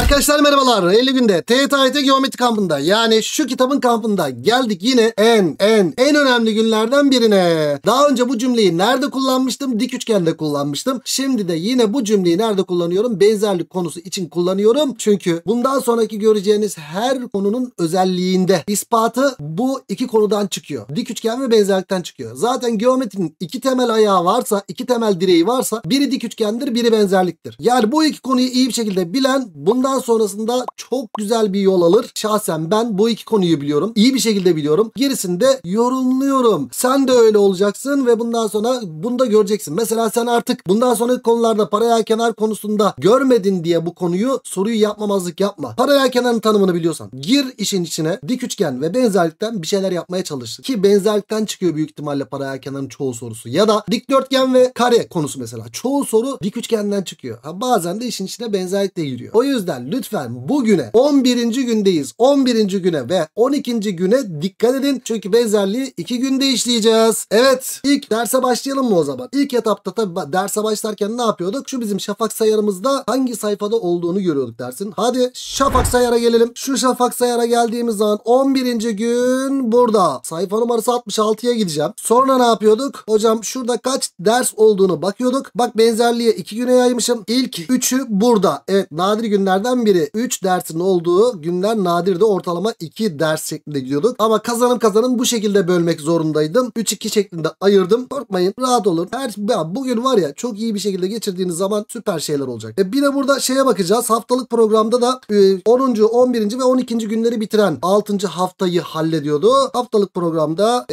Arkadaşlar merhabalar. 50 günde TYT geometri kampında, yani şu kitabın kampında geldik yine en önemli günlerden birine. Daha önce bu cümleyi nerede kullanmıştım? Dik üçgende kullanmıştım. Şimdi de yine bu cümleyi nerede kullanıyorum? Benzerlik konusu için kullanıyorum. Çünkü bundan sonraki göreceğiniz her konunun özelliğinde ispatı bu iki konudan çıkıyor. Dik üçgen ve benzerlikten çıkıyor. Zaten geometrinin iki temel ayağı varsa, iki temel direği varsa biri dik üçgendir, biri benzerliktir. Yani bu iki konuyu iyi bir şekilde bilen bundan sonrasında çok güzel bir yol alır. Şahsen ben bu iki konuyu biliyorum. İyi bir şekilde biliyorum. Gerisini de yorumluyorum. Sen de öyle olacaksın ve bundan sonra bunu da göreceksin. Mesela sen artık bundan sonraki konularda paralel kenar konusunda görmedin diye bu konuyu, soruyu yapmamazlık yapma. Paralel kenarın tanımını biliyorsan gir işin içine, dik üçgen ve benzerlikten bir şeyler yapmaya çalış. Ki benzerlikten çıkıyor büyük ihtimalle paralel kenarın çoğu sorusu. Ya da dikdörtgen ve kare konusu mesela. Çoğu soru dik üçgenden çıkıyor. Ha, bazen de işin içine benzerlik de giriyor. O yüzden lütfen bugüne, 11. gündeyiz. 11. güne ve 12. güne dikkat edin. Çünkü benzerliği 2 günde işleyeceğiz. Evet, ilk derse başlayalım mı o zaman? İlk etapta tabii derse başlarken ne yapıyorduk? Şu bizim şafak sayarımızda hangi sayfada olduğunu görüyorduk dersin. Hadi şafak sayara gelelim. Şu şafak sayara geldiğimiz zaman 11. gün burada. Sayfa numarası 66'ya gideceğim. Sonra ne yapıyorduk? Hocam şurada kaç ders olduğunu bakıyorduk. Bak, benzerliğe 2 güne yaymışım. İlk 3'ü burada. Evet, nadir günlerden biri. 3 dersin olduğu günler nadirde, ortalama 2 ders şeklinde gidiyorduk. Ama kazanım bu şekilde bölmek zorundaydım. 3-2 şeklinde ayırdım. Korkmayın, rahat olun. Bugün var ya, çok iyi bir şekilde geçirdiğiniz zaman süper şeyler olacak. Bir de burada şeye bakacağız. Haftalık programda da 10. 11. ve 12. günleri bitiren 6. haftayı hallediyordu. Haftalık programda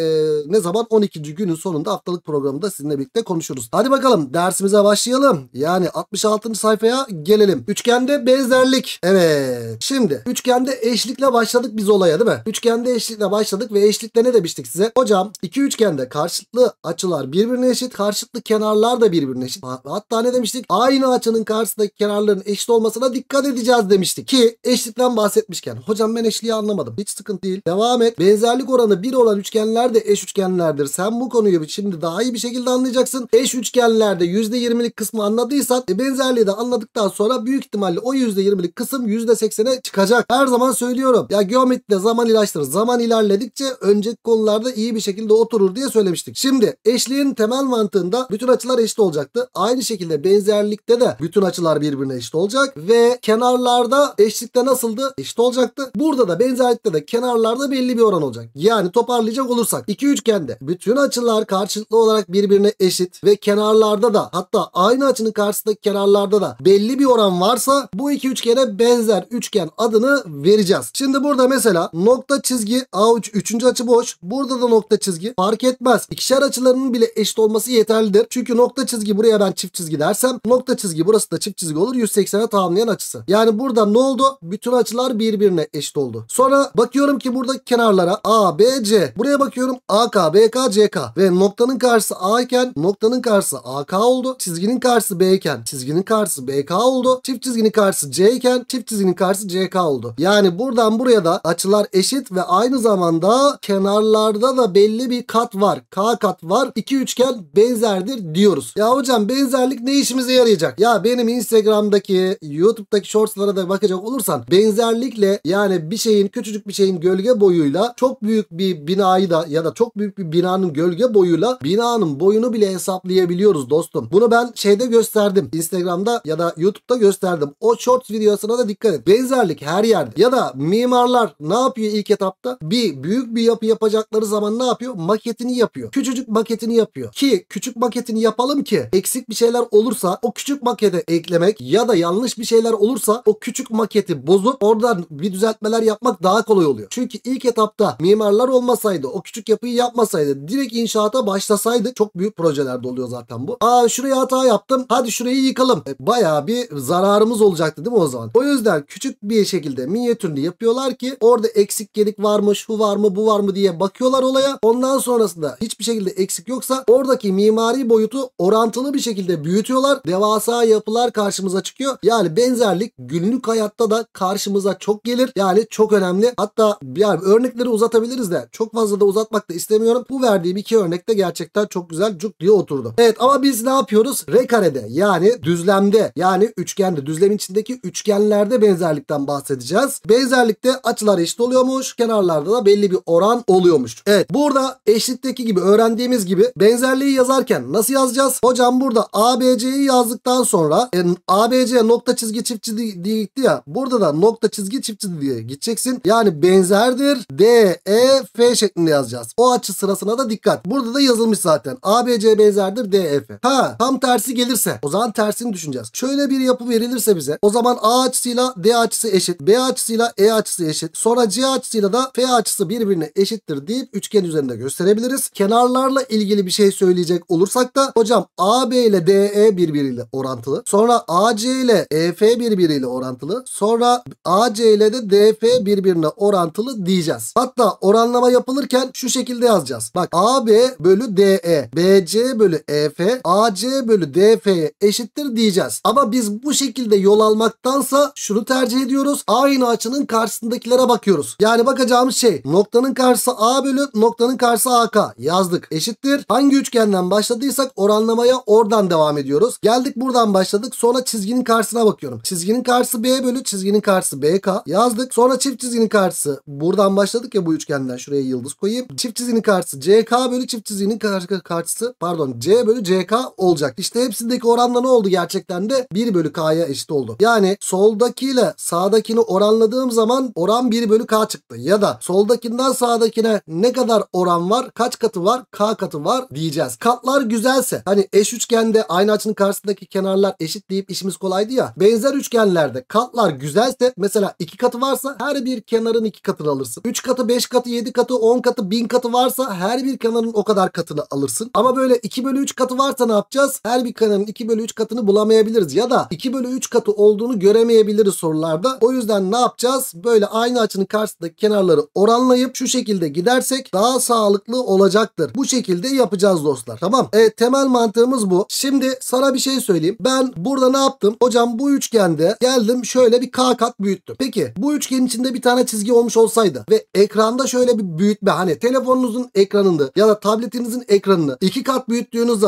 ne zaman? 12. günün sonunda haftalık programda sizinle birlikte konuşuruz. Hadi bakalım dersimize başlayalım. Yani 66. sayfaya gelelim. Üçgende benzerlik. Evet. Şimdi üçgende eşlikle başladık biz olaya, değil mi? Üçgende eşlikle başladık ve eşlikle ne demiştik size? Hocam iki üçgende karşılıklı açılar birbirine eşit, karşılıklı kenarlar da birbirine eşit. Hatta ne demiştik? Aynı açının karşısındaki kenarların eşit olmasına dikkat edeceğiz demiştik. Ki eşlikten bahsetmişken, hocam ben eşliği anlamadım. Hiç sıkıntı değil. Devam et. Benzerlik oranı 1 olan üçgenler de eş üçgenlerdir. Sen bu konuyu şimdi daha iyi bir şekilde anlayacaksın. Eş üçgenlerde %20'lik kısmı anladıysan benzerliği de anladıktan sonra büyük ihtimalle o %20'lik kısım %80'e çıkacak. Her zaman söylüyorum. Ya geometride zaman ilaçtır. Zaman ilerledikçe önceki konularda iyi bir şekilde oturur diye söylemiştik. Şimdi eşliğin temel mantığında bütün açılar eşit olacaktı. Aynı şekilde benzerlikte de bütün açılar birbirine eşit olacak ve kenarlarda eşlikte nasıldı? Eşit olacaktı. Burada da benzerlikte de kenarlarda belli bir oran olacak. Yani toparlayacak olursak iki üçgende bütün açılar karşılıklı olarak birbirine eşit ve kenarlarda da, hatta aynı açının karşısındaki kenarlarda da belli bir oran varsa bu iki üçgene benzer üçgen adını vereceğiz. Şimdi burada mesela nokta çizgi A3, 3. açı boş. Burada da nokta çizgi. Fark etmez. İkişer açılarının bile eşit olması yeterlidir. Çünkü nokta çizgi buraya ben çift çizgi dersem nokta çizgi burası da çift çizgi olur. 180'e tamamlayan açısı. Yani burada ne oldu? Bütün açılar birbirine eşit oldu. Sonra bakıyorum ki buradaki kenarlara A, B, C. Buraya bakıyorum AK, BK, CK. Ve noktanın karşısı A iken noktanın karşısı AK oldu. Çizginin karşısı B iken çizginin karşısı BK oldu. Çift çizginin karşısı C iken çift çizginin karşısı CK oldu. Yani buradan buraya da açılar eşit ve aynı zamanda kenarlarda da belli bir kat var. K kat var. İki üçgen benzerdir diyoruz. Ya hocam benzerlik ne işimize yarayacak? Ya benim Instagram'daki, YouTube'daki shortslara da bakacak olursan benzerlikle, yani bir şeyin, küçücük bir şeyin gölge boyuyla çok büyük bir binayı da ya da çok büyük bir binanın gölge boyuyla binanın boyunu bile hesaplayabiliyoruz dostum. Bunu ben şeyde gösterdim. Instagram'da ya da YouTube'da gösterdim. O shorts videosuna da dikkat et. Benzerlik her yerde. Ya da mimarlar ne yapıyor ilk etapta? Büyük bir yapı yapacakları zaman ne yapıyor? Maketini yapıyor. Küçücük maketini yapıyor. Ki küçük maketini yapalım ki eksik bir şeyler olursa o küçük makete eklemek ya da yanlış bir şeyler olursa o küçük maketi bozup oradan bir düzeltmeler yapmak daha kolay oluyor. Çünkü ilk etapta mimarlar olmasaydı, o küçük yapıyı yapmasaydı, direkt inşaata başlasaydı, çok büyük projelerde oluyor zaten bu. Aa, şuraya hata yaptım. Hadi şurayı yıkalım. Bayağı bir zararımız olacaktı değil mi o zaman? O yüzden küçük bir şekilde minyatürünü yapıyorlar ki orada eksik gelik var mı, şu var mı, bu var mı diye bakıyorlar olaya. Ondan sonrasında hiçbir şekilde eksik yoksa oradaki mimari boyutu orantılı bir şekilde büyütüyorlar. Devasa yapılar karşımıza çıkıyor. Yani benzerlik günlük hayatta da karşımıza çok gelir. Yani çok önemli. Hatta yani örnekleri uzatabiliriz de çok fazla da uzatmak da istemiyorum. Bu verdiğim iki örnekte gerçekten çok güzel cuk diye oturdu. Evet, ama biz ne yapıyoruz? R karede, yani düzlemde, yani üçgende, düzlemin içindeki üçgenlerde benzerlikten bahsedeceğiz. Benzerlikte açılar eşit oluyormuş. Kenarlarda da belli bir oran oluyormuş. Evet, burada eşlikteki gibi öğrendiğimiz gibi benzerliği yazarken nasıl yazacağız? Hocam burada ABC'yi yazdıktan sonra ABC nokta çizgi çift çizgi diye gitti ya. Burada da nokta çizgi çift çizgi diye gideceksin. Yani benzerdir DEF şeklinde yazacağız. O açı sırasına da dikkat. Burada da yazılmış zaten. ABC benzerdir DEF. Ha, tam tersi gelirse o zaman tersini düşüneceğiz. Şöyle bir yapı verilirse bize o zaman A açısıyla D açısı eşit. B açısıyla E açısı eşit. Sonra C açısıyla da F açısı birbirine eşittir deyip üçgen üzerinde gösterebiliriz. Kenarlarla ilgili bir şey söyleyecek olursak da hocam AB ile DE birbiriyle orantılı. Sonra AC ile EF birbiriyle orantılı. Sonra AC ile de DF birbirine orantılı diyeceğiz. Hatta oranlama yapılırken şu şekilde yazacağız. Bak AB bölü DE, BC bölü EF, AC bölü DF'ye eşittir diyeceğiz. Ama biz bu şekilde yol almaktansa şunu tercih ediyoruz. Aynı açının karşısındakilere bakıyoruz. Yani bakacağımız şey noktanın karşısı A bölü noktanın karşısı AK yazdık. Eşittir. Hangi üçgenden başladıysak oranlamaya oradan devam ediyoruz. Geldik buradan başladık. Sonra çizginin karşısına bakıyorum. Çizginin karşısı B bölü çizginin karşısı BK yazdık. Sonra çift çizginin karşısı buradan başladık ya bu üçgenden. Şuraya yıldız koyayım. Çift çizginin karşısı CK bölü çift çizginin karşısı pardon C bölü CK olacak. İşte hepsindeki oranla ne oldu gerçekten de? 1 bölü K'ya eşit oldu. Yani soldakiyle sağdakini oranladığım zaman oran 1 bölü K çıktı. Ya da soldakinden sağdakine ne kadar oran var? Kaç katı var? K katı var diyeceğiz. Katlar güzelse hani eş üçgende aynı açının karşısındaki kenarlar eşit deyip işimiz kolaydı ya. Benzer üçgenlerde katlar güzelse mesela 2 katı varsa her bir kenarın 2 katını alırsın. 3 katı, 5 katı, 7 katı, 10 katı, 1000 katı varsa her bir kenarın o kadar katını alırsın. Ama böyle 2 bölü 3 katı varsa ne yapacağız? Her bir kenarın 2 bölü 3 katını bulamayabiliriz. Ya da 2 bölü 3 katı olduğunu göremeyebiliriz sorularda. O yüzden ne yapacağız? Böyle aynı açının karşısındaki kenarları oranlayıp şu şekilde gidersek daha sağlıklı olacaktır. Bu şekilde yapacağız dostlar. Tamam. Temel mantığımız bu. Şimdi sana bir şey söyleyeyim. Ben burada ne yaptım? Hocam bu üçgende geldim şöyle bir K kat büyüttüm. Peki bu üçgenin içinde bir tane çizgi olmuş olsaydı ve ekranda şöyle bir büyütme, hani telefonunuzun ekranını ya da tabletinizin ekranını 2 kat büyüttüğünüz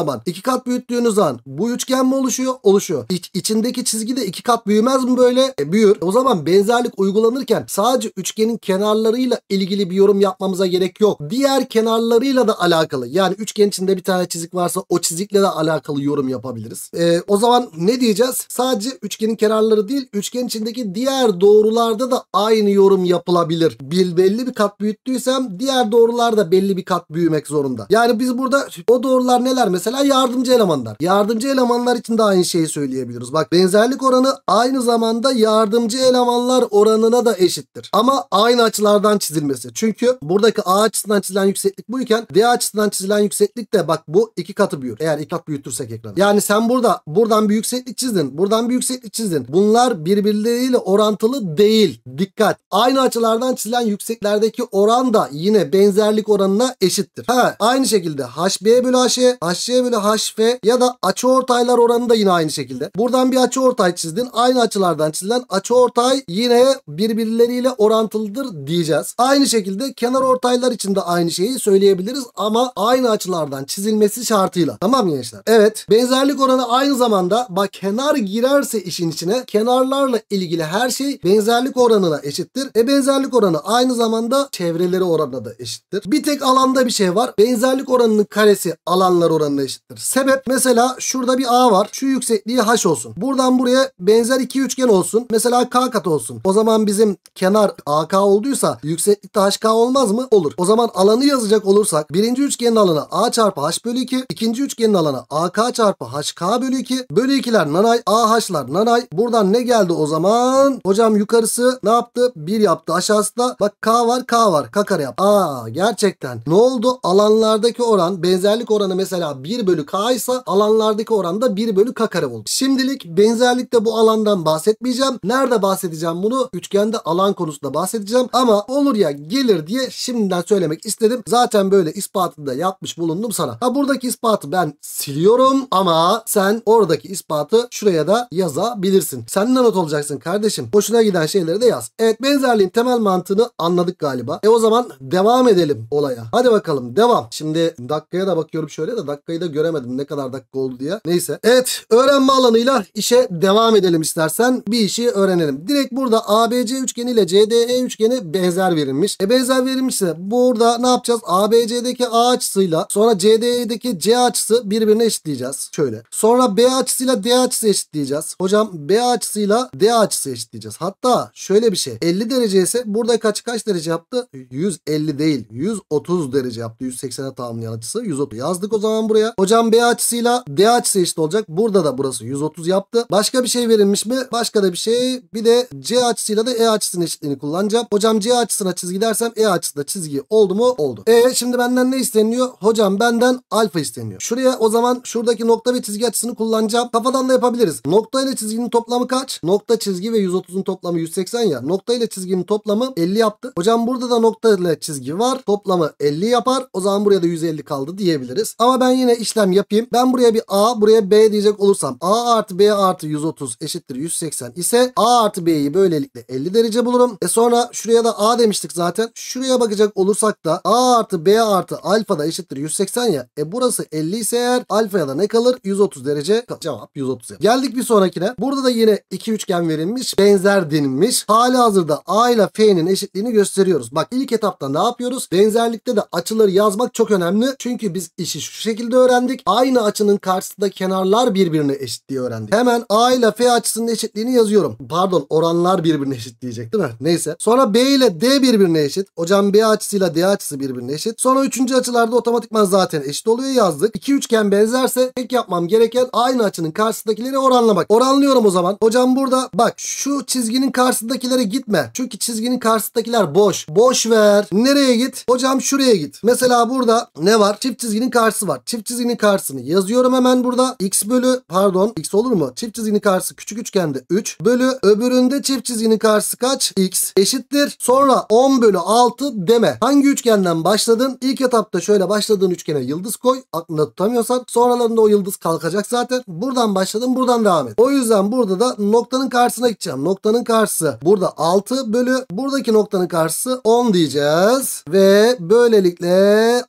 zaman bu üçgen mi oluşuyor? Oluşuyor. İçindeki çizgi de 2 kat büyümez mi böyle? Büyür. O zaman benzerlik uygulanırken sadece üçgenin kenarlarıyla ilgili bir yorum yapmamıza gerek yok. Diğer kenarlarıyla da alakalı. Yani üçgen içinde bir tane çizik varsa o çizikle de alakalı yorum yapabiliriz. O zaman ne diyeceğiz? Sadece üçgenin kenarları değil, üçgen içindeki diğer doğrularda da aynı yorum yapılabilir. Belli bir kat büyüttüysem diğer doğrular da belli bir kat büyümek zorunda. Yani biz burada o doğrular neler? Mesela yardımcı elemanlar. Yardımcı elemanlar için de aynı şeyi söyleyebiliyoruz. Bak benzerlik oranı aynı zamanda yardımcı elemanlar oranına da eşittir. Ama aynı açılardan çizilmesi. Çünkü buradaki A açısından çizilen yükseklik buyken D açısından çizilen yükseklik de bak bu 2 katı büyür. Eğer 2 kat büyütürsek ekranı. Yani sen buradan bir yükseklik çizdin. Buradan bir yükseklik çizdin. Bunlar birbirleriyle orantılı değil. Dikkat. Aynı açılardan çizilen yükseklerdeki oran da yine benzerlik oranına eşittir. Ha, aynı şekilde HB bölü HE, HC bölü HF ya da açıortaylar oranı da yine aynı şekilde. Buradan bir açıortay çizdin. Aynı açılardan çizilen açıortay yine birbirleriyle orantılıdır diyeceğiz. Aynı şekilde kenar ortaylar için de aynı şeyi söyleyebiliriz ama aynı açılardan çizilmesi şartıyla. Tamam gençler? Evet. Benzerlik oranı aynı zamanda bak kenar girerse işin içine kenarlarla ilgili her şey benzerlik oranına eşittir. Benzerlik oranı aynı zamanda çevreleri oranına da eşittir. Bir tek alanda bir şey var. Benzerlik oranının karesi alanlar oranına eşittir. Sebep mesela şurada bir A var. Şu yüksekliği H olsun. Buradan buraya benzer iki üçgen olsun. Mesela K kat olsun. O zaman bizim kenar AK olduysa yükseklikte HK olmaz mı? Olur. O zaman alanı yazacak olursak birinci üçgenin alanı A çarpı H bölü 2. İkinci üçgenin alanı AK çarpı HK bölü 2. Bölü 2'ler nanay. AH'lar nanay. Buradan ne geldi o zaman? Hocam yukarısı ne yaptı? 1 yaptı. Aşağısı da bak K var K var. K kare yaptı. Aa gerçekten. Ne oldu? Alanlardaki oran benzerlik oranı mesela 1 bölü K ise alanlardaki oran da 1 bölü K kare oldu. Şimdilik benzerlikte bu alandan bahsetmeyeceğim. Nerede bahsedeceğim bunu? Üçgende alan konusunda bahsedeceğim. Ama olur ya gelir diye şimdiden söylemek istedim. Zaten böyle ispatını da yapmış bulundum sana. Ha buradaki ispatı ben siliyorum ama sen oradaki ispatı şuraya da yazabilirsin. Sen ne not olacaksın kardeşim? Hoşuna giden şeyleri de yaz. Evet benzerliğin temel mantığını anladık galiba. O zaman devam edelim olaya. Hadi bakalım devam. Şimdi dakikaya da bakıyorum şöyle de dakikayı da göremedim ne kadar dakika oldu diye. Neyse. Evet öğrenme alanıyla işe devam edelim istersen. şahsen bir işi öğrenelim. Direkt burada ABC üçgeni ile CDE üçgeni benzer verilmiş. Benzer verilmişse burada ne yapacağız? ABC'deki A açısıyla sonra CDE'deki C açısı birbirine eşitleyeceğiz. Şöyle. Sonra B açısıyla D açısı eşitleyeceğiz. Hocam B açısıyla D açısı eşitleyeceğiz. Hatta şöyle bir şey. 50 derece ise buradaki açı kaç derece yaptı? 150 değil. 130 derece yaptı. 180'e tamamlayan açısı 130. Yazdık o zaman buraya. Hocam B açısıyla D açısı eşit olacak. Burada da burası 130 yaptı. Başka bir şey verilmiş mi? Başka da bir şey. Bir de C açısıyla da E açısının eşitliğini kullanacağım. Hocam C açısına çizgi dersem E açısına çizgi oldu mu? Oldu. Şimdi benden ne isteniyor? Hocam benden alfa isteniyor. Şuraya o zaman şuradaki nokta ve çizgi açısını kullanacağım. Kafadan da yapabiliriz. Nokta ile çizginin toplamı kaç? Nokta çizgi ve 130'un toplamı 180 ya. Nokta ile çizginin toplamı 50 yaptı. Hocam burada da nokta ile çizgi var. Toplamı 50 yapar. O zaman buraya da 150 kaldı diyebiliriz. Ama ben yine işlem yapayım. Ben buraya bir A, buraya B diyecek olursam A artı B artı 130 eşittir 180 ise A artı B'yi böylelikle 50 derece bulurum. Sonra şuraya da A demiştik zaten. Şuraya bakacak olursak da A artı B artı alfa da eşittir 180 ya. Burası 50 ise eğer alfaya da ne kalır? 130 derece kalır. Cevap 130 ya. Geldik bir sonrakine. Burada da yine iki üçgen verilmiş. Benzer denilmiş. Halihazırda A ile F'nin eşitliğini gösteriyoruz. Bak ilk etapta ne yapıyoruz? Benzerlikte de açıları yazmak çok önemli. Çünkü biz işi şu şekilde öğrendik. Aynı açının karşısında kenarlar birbirine eşit diye öğrendik. Hemen A ile F açısının eşitliğini yazıyorum. Pardon, oranlar birbirine eşit diyecek değil mi? Neyse. Sonra B ile D birbirine eşit. Hocam B açısıyla D açısı birbirine eşit. Sonra üçüncü açılarda otomatikman zaten eşit oluyor, yazdık. İki üçgen benzerse tek yapmam gereken aynı açının karşısındakileri oranlamak. Oranlıyorum o zaman. Hocam burada bak şu çizginin karşısındakilere gitme. Çünkü çizginin karşısındakiler boş. Boş ver. Nereye git? Hocam şuraya git. Mesela burada ne var? Çift çizginin karşısı var. Çift çizginin karşısını yazıyorum hemen burada. X bölü pardon X olur mu? Çift çizginin karşısı küçük üçgende 3 bölü öbüründe çift çizginin karşısı kaç? X eşittir. Sonra 10 bölü 6 deme. Hangi üçgenden başladın? İlk etapta şöyle başladığın üçgene yıldız koy. Aklında tutamıyorsan sonralarında o yıldız kalkacak zaten. Buradan başladım, buradan devam et. O yüzden burada da noktanın karşısına gideceğim. Noktanın karşısı burada 6 bölü buradaki noktanın karşısı 10 diyeceğiz. Ve böylelikle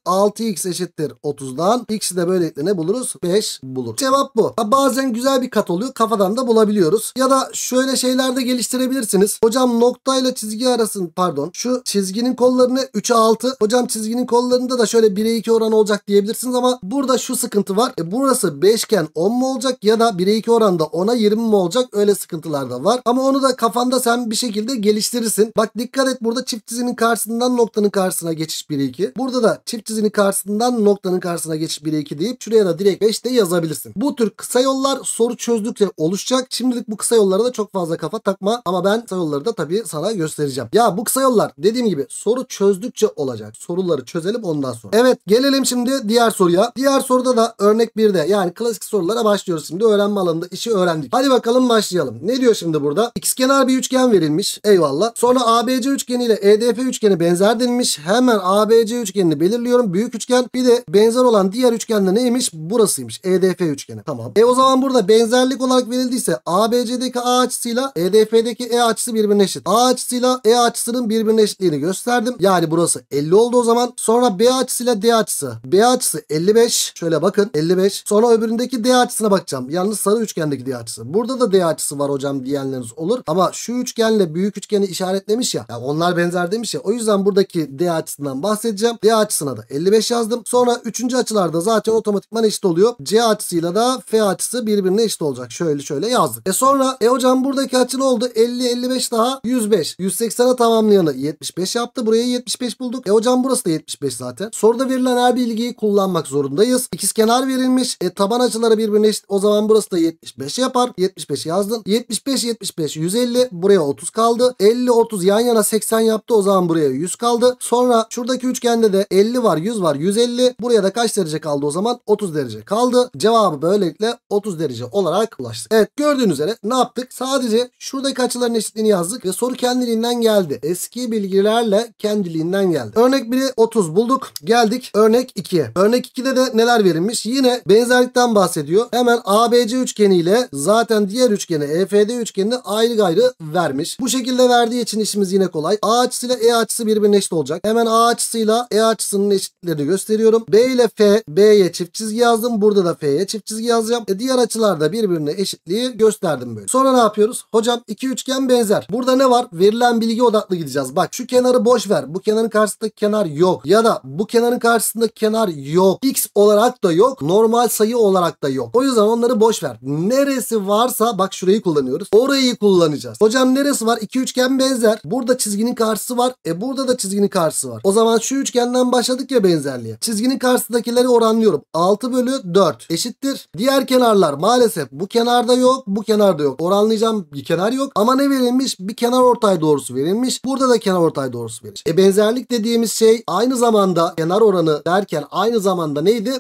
6x eşittir 30'dan. X'i de böylelikle ne buluruz? 5 bulur. Cevap bu. Bazen güzel bir kat oluyor. Kafadan da bulabiliyoruz. Ya da şöyle şeyler de geliştirebilirsiniz. Hocam noktayla çizgi arasın pardon. Şu çizginin kollarını 3'e 6. Hocam çizginin kollarında da şöyle 1'e 2 oran olacak diyebilirsiniz ama burada şu sıkıntı var. Burası 5 iken 10 mu olacak ya da 1'e 2 oranda 10'a 20 mi olacak? Öyle sıkıntılar da var. Ama onu da kafanda sen bir şekilde geliştirirsin. Bak dikkat et, burada çift çizginin karşısından noktanın karşısına geçiş 1'e 2. Burada da çift çizginin karşısından noktanın karşısına geçiş 1'e 2 deyip şuraya da direkt 5 de yazabilirsin. Bu tür kısa yollar soru çözdükçe oluşacak. Şimdilik bu kısa yollara da çok fazla kafa takma ama ben kısa yolları da tabii sana göstereceğim. Ya bu kısa yollar dediğim gibi soru çözdükçe olacak. Soruları çözelim ondan sonra. Evet, gelelim şimdi diğer soruya. Diğer soruda da örnek 1'de yani klasik sorulara başlıyoruz şimdi. Öğrenme alanında işi öğrendik. Hadi bakalım başlayalım. Ne diyor şimdi burada? İkizkenar bir üçgen verilmiş. Eyvallah. Sonra ABC üçgeni ile EDF üçgeni benzer denilmiş. Hemen ABC üçgenini belirliyorum. Büyük üçgen. Bir de benzer olan diğer üçgen de neymiş? Burasıymış. EDF üçgeni. Tamam. O zaman burada benzerlik olarak verildiyse ABC'deki A açısıyla EDF'deki E açısı birbirine eşit. A açısıyla E açısının birbirine eşitliğini gösterdim. Yani burası 50 oldu o zaman. Sonra B açısıyla D açısı. B açısı 55. Şöyle bakın 55. Sonra öbüründeki D açısına bakacağım. Yalnız sarı üçgendeki D açısı. Burada da D açısı var hocam diyenleriniz olur. Ama şu üçgenle büyük üçgeni işaretlemiş ya. Yani onlar benzer demiş ya. O yüzden buradaki D açısından bahsedeceğim. D açısına da 55 yazdım. Sonra 3. açılarda zaten otomatikman eşit oluyor. C açısıyla da F açısı birbirine eşit olacak. Şöyle şöyle yazdık. Sonra hocam buradaki açı ne oldu? 50, 55 daha 105. 180'e tamamlayanı 75 yaptı. Buraya 75 bulduk. Hocam burası da 75 zaten. Soruda verilen her bilgiyi kullanmak zorundayız. İkizkenar verilmiş. Taban açıları birbirine eşit. O zaman burası da 75 yapar. 75 yazdın. 75, 75, 150. Buraya 30 kaldı. 50, 30 yan yana 80 yaptı. O zaman buraya 100 kaldı. Sonra şuradaki üçgende de 50 var, 100 var, 150. Buraya da kaç derece kaldı o zaman? 30 derece kaldı. Cevabı böylelikle 30 derece olarak ulaştık. Evet, gördüğünüz üzere ne yaptık? Sadece şuradaki açıların eşitliğini yazdık ve soru kendiliğinden geldi. Eski bilgilerle kendiliğinden geldi. Örnek 1'i 30 bulduk. Geldik örnek 2'ye. Örnek 2'de de neler verilmiş? Yine benzerlikten bahsediyor. Hemen ABC üçgeniyle zaten diğer üçgeni EFD üçgenini ayrı gayrı vermiş. Bu şekilde verdiği için işimiz yine kolay. A açısıyla E açısı birbirine eşit olacak. Hemen A açısıyla E açısının eşitlerini gösteriyorum. B ile F, B'ye çift çizgi yazdım. Burada da F'ye çift çizgi yazacağım. Diğer açılarda birbirine eşitliği gösterdim. verdim böyle. Sonra ne yapıyoruz? Hocam iki üçgen benzer. Burada ne var? Verilen bilgi odaklı gideceğiz. Bak şu kenarı boş ver. Bu kenarın karşısındaki kenar yok. Ya da bu kenarın karşısındaki kenar yok. X olarak da yok. Normal sayı olarak da yok. O yüzden onları boş ver. Neresi varsa bak şurayı kullanıyoruz. Orayı kullanacağız. Hocam neresi var? İki üçgen benzer. Burada çizginin karşısı var. Burada da çizginin karşısı var. O zaman şu üçgenden başladık ya benzerliğe. Çizginin karşısındakileri oranlıyorum. 6/4 eşittir. Diğer kenarlar maalesef bu kenarda yok. Bu kenarda yok. Oranlayacağım bir kenar yok. Ama ne verilmiş? Bir kenar ortay doğrusu verilmiş. Burada da kenar ortay doğrusu verilmiş. Benzerlik dediğimiz şey aynı zamanda kenar oranı derken aynı zamanda neydi?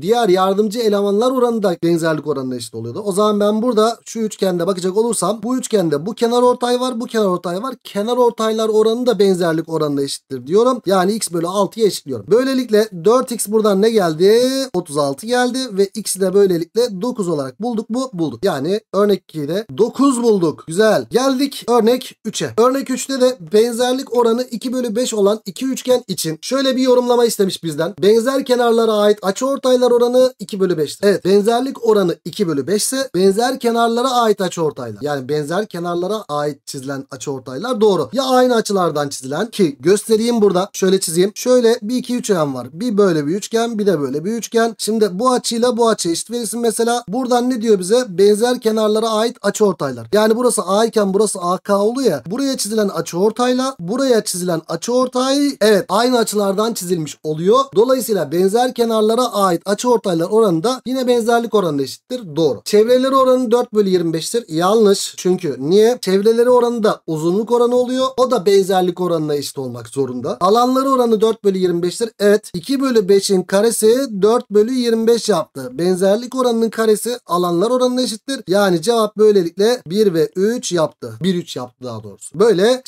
Diğer yardımcı elemanlar oranı da benzerlik oranına eşit oluyordu. O zaman ben burada şu üçgende bakacak olursam bu üçgende bu kenar ortay var. Bu kenar ortay var. Kenar ortaylar oranı da benzerlik oranına eşittir diyorum. Yani x bölü 6'ya eşitliyorum. Böylelikle 4x buradan ne geldi? 36 geldi ve x'i de böylelikle 9 olarak bulduk mu? Bulduk. Yani örnek 2'de 9 bulduk. Güzel. Geldik örnek 3'e. Örnek 3'te de benzerlik oranı 2/5 olan iki üçgen için şöyle bir yorumlama istemiş bizden. Benzer kenarlara ait açıortaylar oranı 2/5. Evet. Benzerlik oranı 2/5 ise benzer kenarlara ait açıortaylar. Yani benzer kenarlara ait çizilen açıortaylar doğru. Ya aynı açılardan çizilen ki göstereyim burada. Şöyle çizeyim. Şöyle bir iki üçgen var. Bir böyle bir üçgen, bir de böyle bir üçgen. Şimdi bu açıyla bu açı eşit verilsin mesela. Buradan ne diyor bize? Benzer kenarlara ait açıortaylar. Yani burası A iken burası AK oluyor ya. Buraya çizilen açıortayla buraya çizilen açıortay evet aynı açılardan çizilmiş oluyor. Dolayısıyla benzer kenarlara ait açıortaylar oranı da yine benzerlik oranına eşittir. Doğru. Çevreleri oranı 4/25'tir. Yanlış. Çünkü niye? Çevreleri oranı da uzunluk oranı oluyor. O da benzerlik oranına eşit olmak zorunda. Alanları oranı 4/25'tir. Evet. 2/5'in karesi 4/25 yaptı. Benzerlik oranının karesi alanlar oranına eşittir. Yani cevap böylelikle 1/3 yaptı. 1/3 yaptı daha doğrusu. Böyle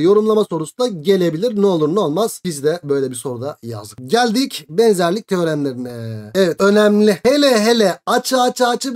yorumlama sorusu da gelebilir. Ne olur ne olmaz. Biz de böyle bir soruda yazdık. Geldik benzerlik teoremlerine. Evet önemli. Hele açı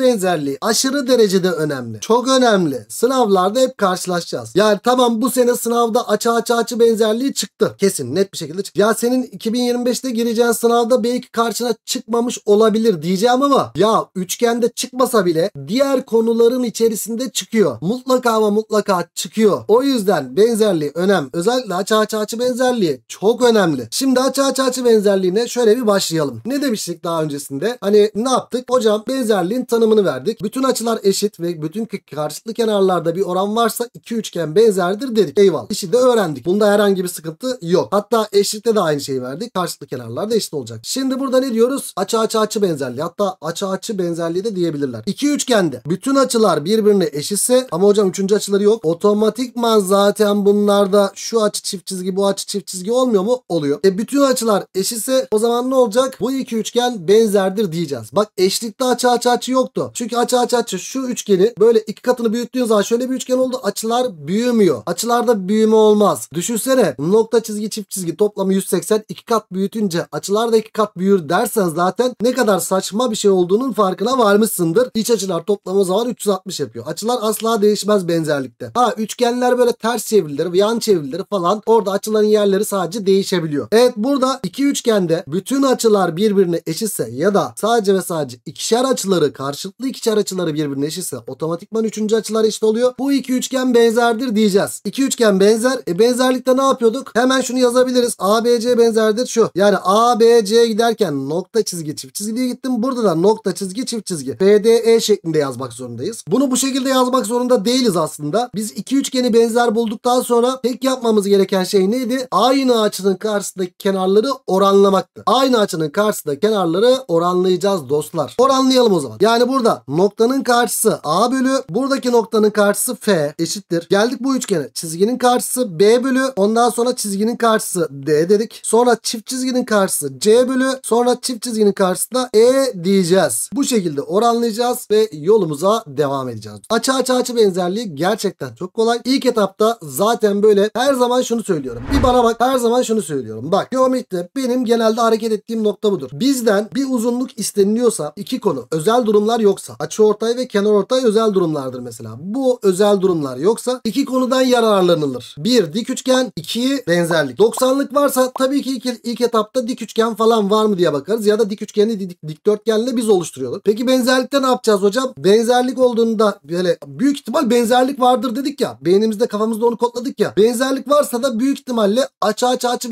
benzerliği aşırı derecede önemli. Çok önemli. Sınavlarda hep karşılaşacağız. Yani tamam bu sene sınavda açı benzerliği çıktı. Kesin net bir şekilde çıktı. Ya senin 2025'te gireceğin sınavda belki karşına çıkmamış olabilir diyeceğim ama ya üçgende çıkmasa bile diğer konuların içerisinde çıkıyor. Mutlaka ama mutlaka çıkıyor. O yüzden benzerliği önemli. Özellikle açı benzerliği çok önemli. Şimdi açı benzerliğine şöyle bir başlayalım. Ne demiştik daha öncesinde? Hani ne yaptık? Hocam benzerliğin tanımını verdik. Bütün açılar eşit ve bütün karşılıklı kenarlarda bir oran varsa iki üçgen benzerdir dedik. Eyvallah. İşi de öğrendik. Bunda herhangi bir sıkıntı yok. Hatta eşlikte de aynı şeyi verdik. Karşılıklı kenarlar da eşit olacak. Şimdi burada ne diyoruz? Açı benzerliği. Hatta açı benzerliği de diyebilirler. İki üçgende bütün açılar birbirine eşitse ama hocam üçüncü açıları yok. Otomatikman zaten bunlarda şu açı çift çizgi bu açı çift çizgi olmuyor mu? Oluyor. Bütün açılar eşitse o zaman ne olacak? Bu iki üçgen benzerdir diyeceğiz. Bak eşlikte açı yoktu. Çünkü açı şu üçgeni böyle iki katını büyüttüğün zaman şöyle bir üçgen oldu. Açılar büyümüyor. Açılarda büyüme olmaz. Düşünsene nokta çizgi çift çizgi toplamı 180 iki kat büyütünce açılar da iki kat büyür dersen zaten ne kadar saçma bir şey olduğunun farkına varmışsındır. İç açılar toplamı o zaman 360 yapıyor. Açılar asla değişmez benzerlikte. Ha üçgenler böyle ters çevrilir, yan çevrilir falan. Orada açıların yerleri sadece değişebiliyor. Evet burada iki üçgende bütün açılar birbirine eşitse ya da sadece ve sadece ikişer açıları karşılıklı ikişer açıları birbirine eşitse otomatikman üçüncü açılar eşit oluyor. Bu iki üçgen benzerdir diyeceğiz. İki üçgen benzer. Benzerlikte ne yapıyorduk? Hemen şunu yazabiliriz. ABC benzerdir şu. Yani ABC'ye giderken nokta çizgi çift çizgi diye gittim. Burada da nokta çizgi çift çizgi. BDE şeklinde yazmak zorundayız. Bunu bu şekilde yazmak zorunda değiliz aslında. Biz iki üçgeni benzer bulduktan sonra tek yapmamız gereken şey neydi? Aynı açının karşısındaki kenarları oranlamaktı. Aynı açının karşısındaki kenarları oranlayacağız dostlar. Oranlayalım o zaman. Yani burada noktanın karşısı A bölü. Buradaki noktanın karşısı F eşittir. Geldik bu üçgene. Çizginin karşısı B bölü. Ondan sonra çizginin karşısı D dedik. Sonra çift çizginin karşısı C bölü. Sonra çift çizginin karşısı da E diyeceğiz. Bu şekilde oranlayacağız ve yolumuza devam edeceğiz. Açı benzerliği gerçekten çok kolay. İlk etapta zaten böyle her zaman şunu söylüyorum. Bir bana bak her zaman şunu söylüyorum. Bak geometride benim genelde hareket ettiğim nokta budur. Bizden bir uzunluk isteniliyorsa iki konu özel durumlar yoksa açıortay ve kenarortay özel durumlardır mesela. Bu özel durumlar yoksa iki konudan yararlanılır. Bir dik üçgen, iki benzerlik. 90'lık varsa tabii ki ilk etapta dik üçgen falan var mı diye bakarız ya da dik üçgeni dikdörtgenle biz oluşturuyoruz. Peki benzerlikte ne yapacağız hocam? Benzerlik olduğunda böyle büyük ihtimal benzerlik vardır dedik ya. Beynimizde, kafamızda onu kodladık ya. Benzerlik varsa da büyük ihtimalle açı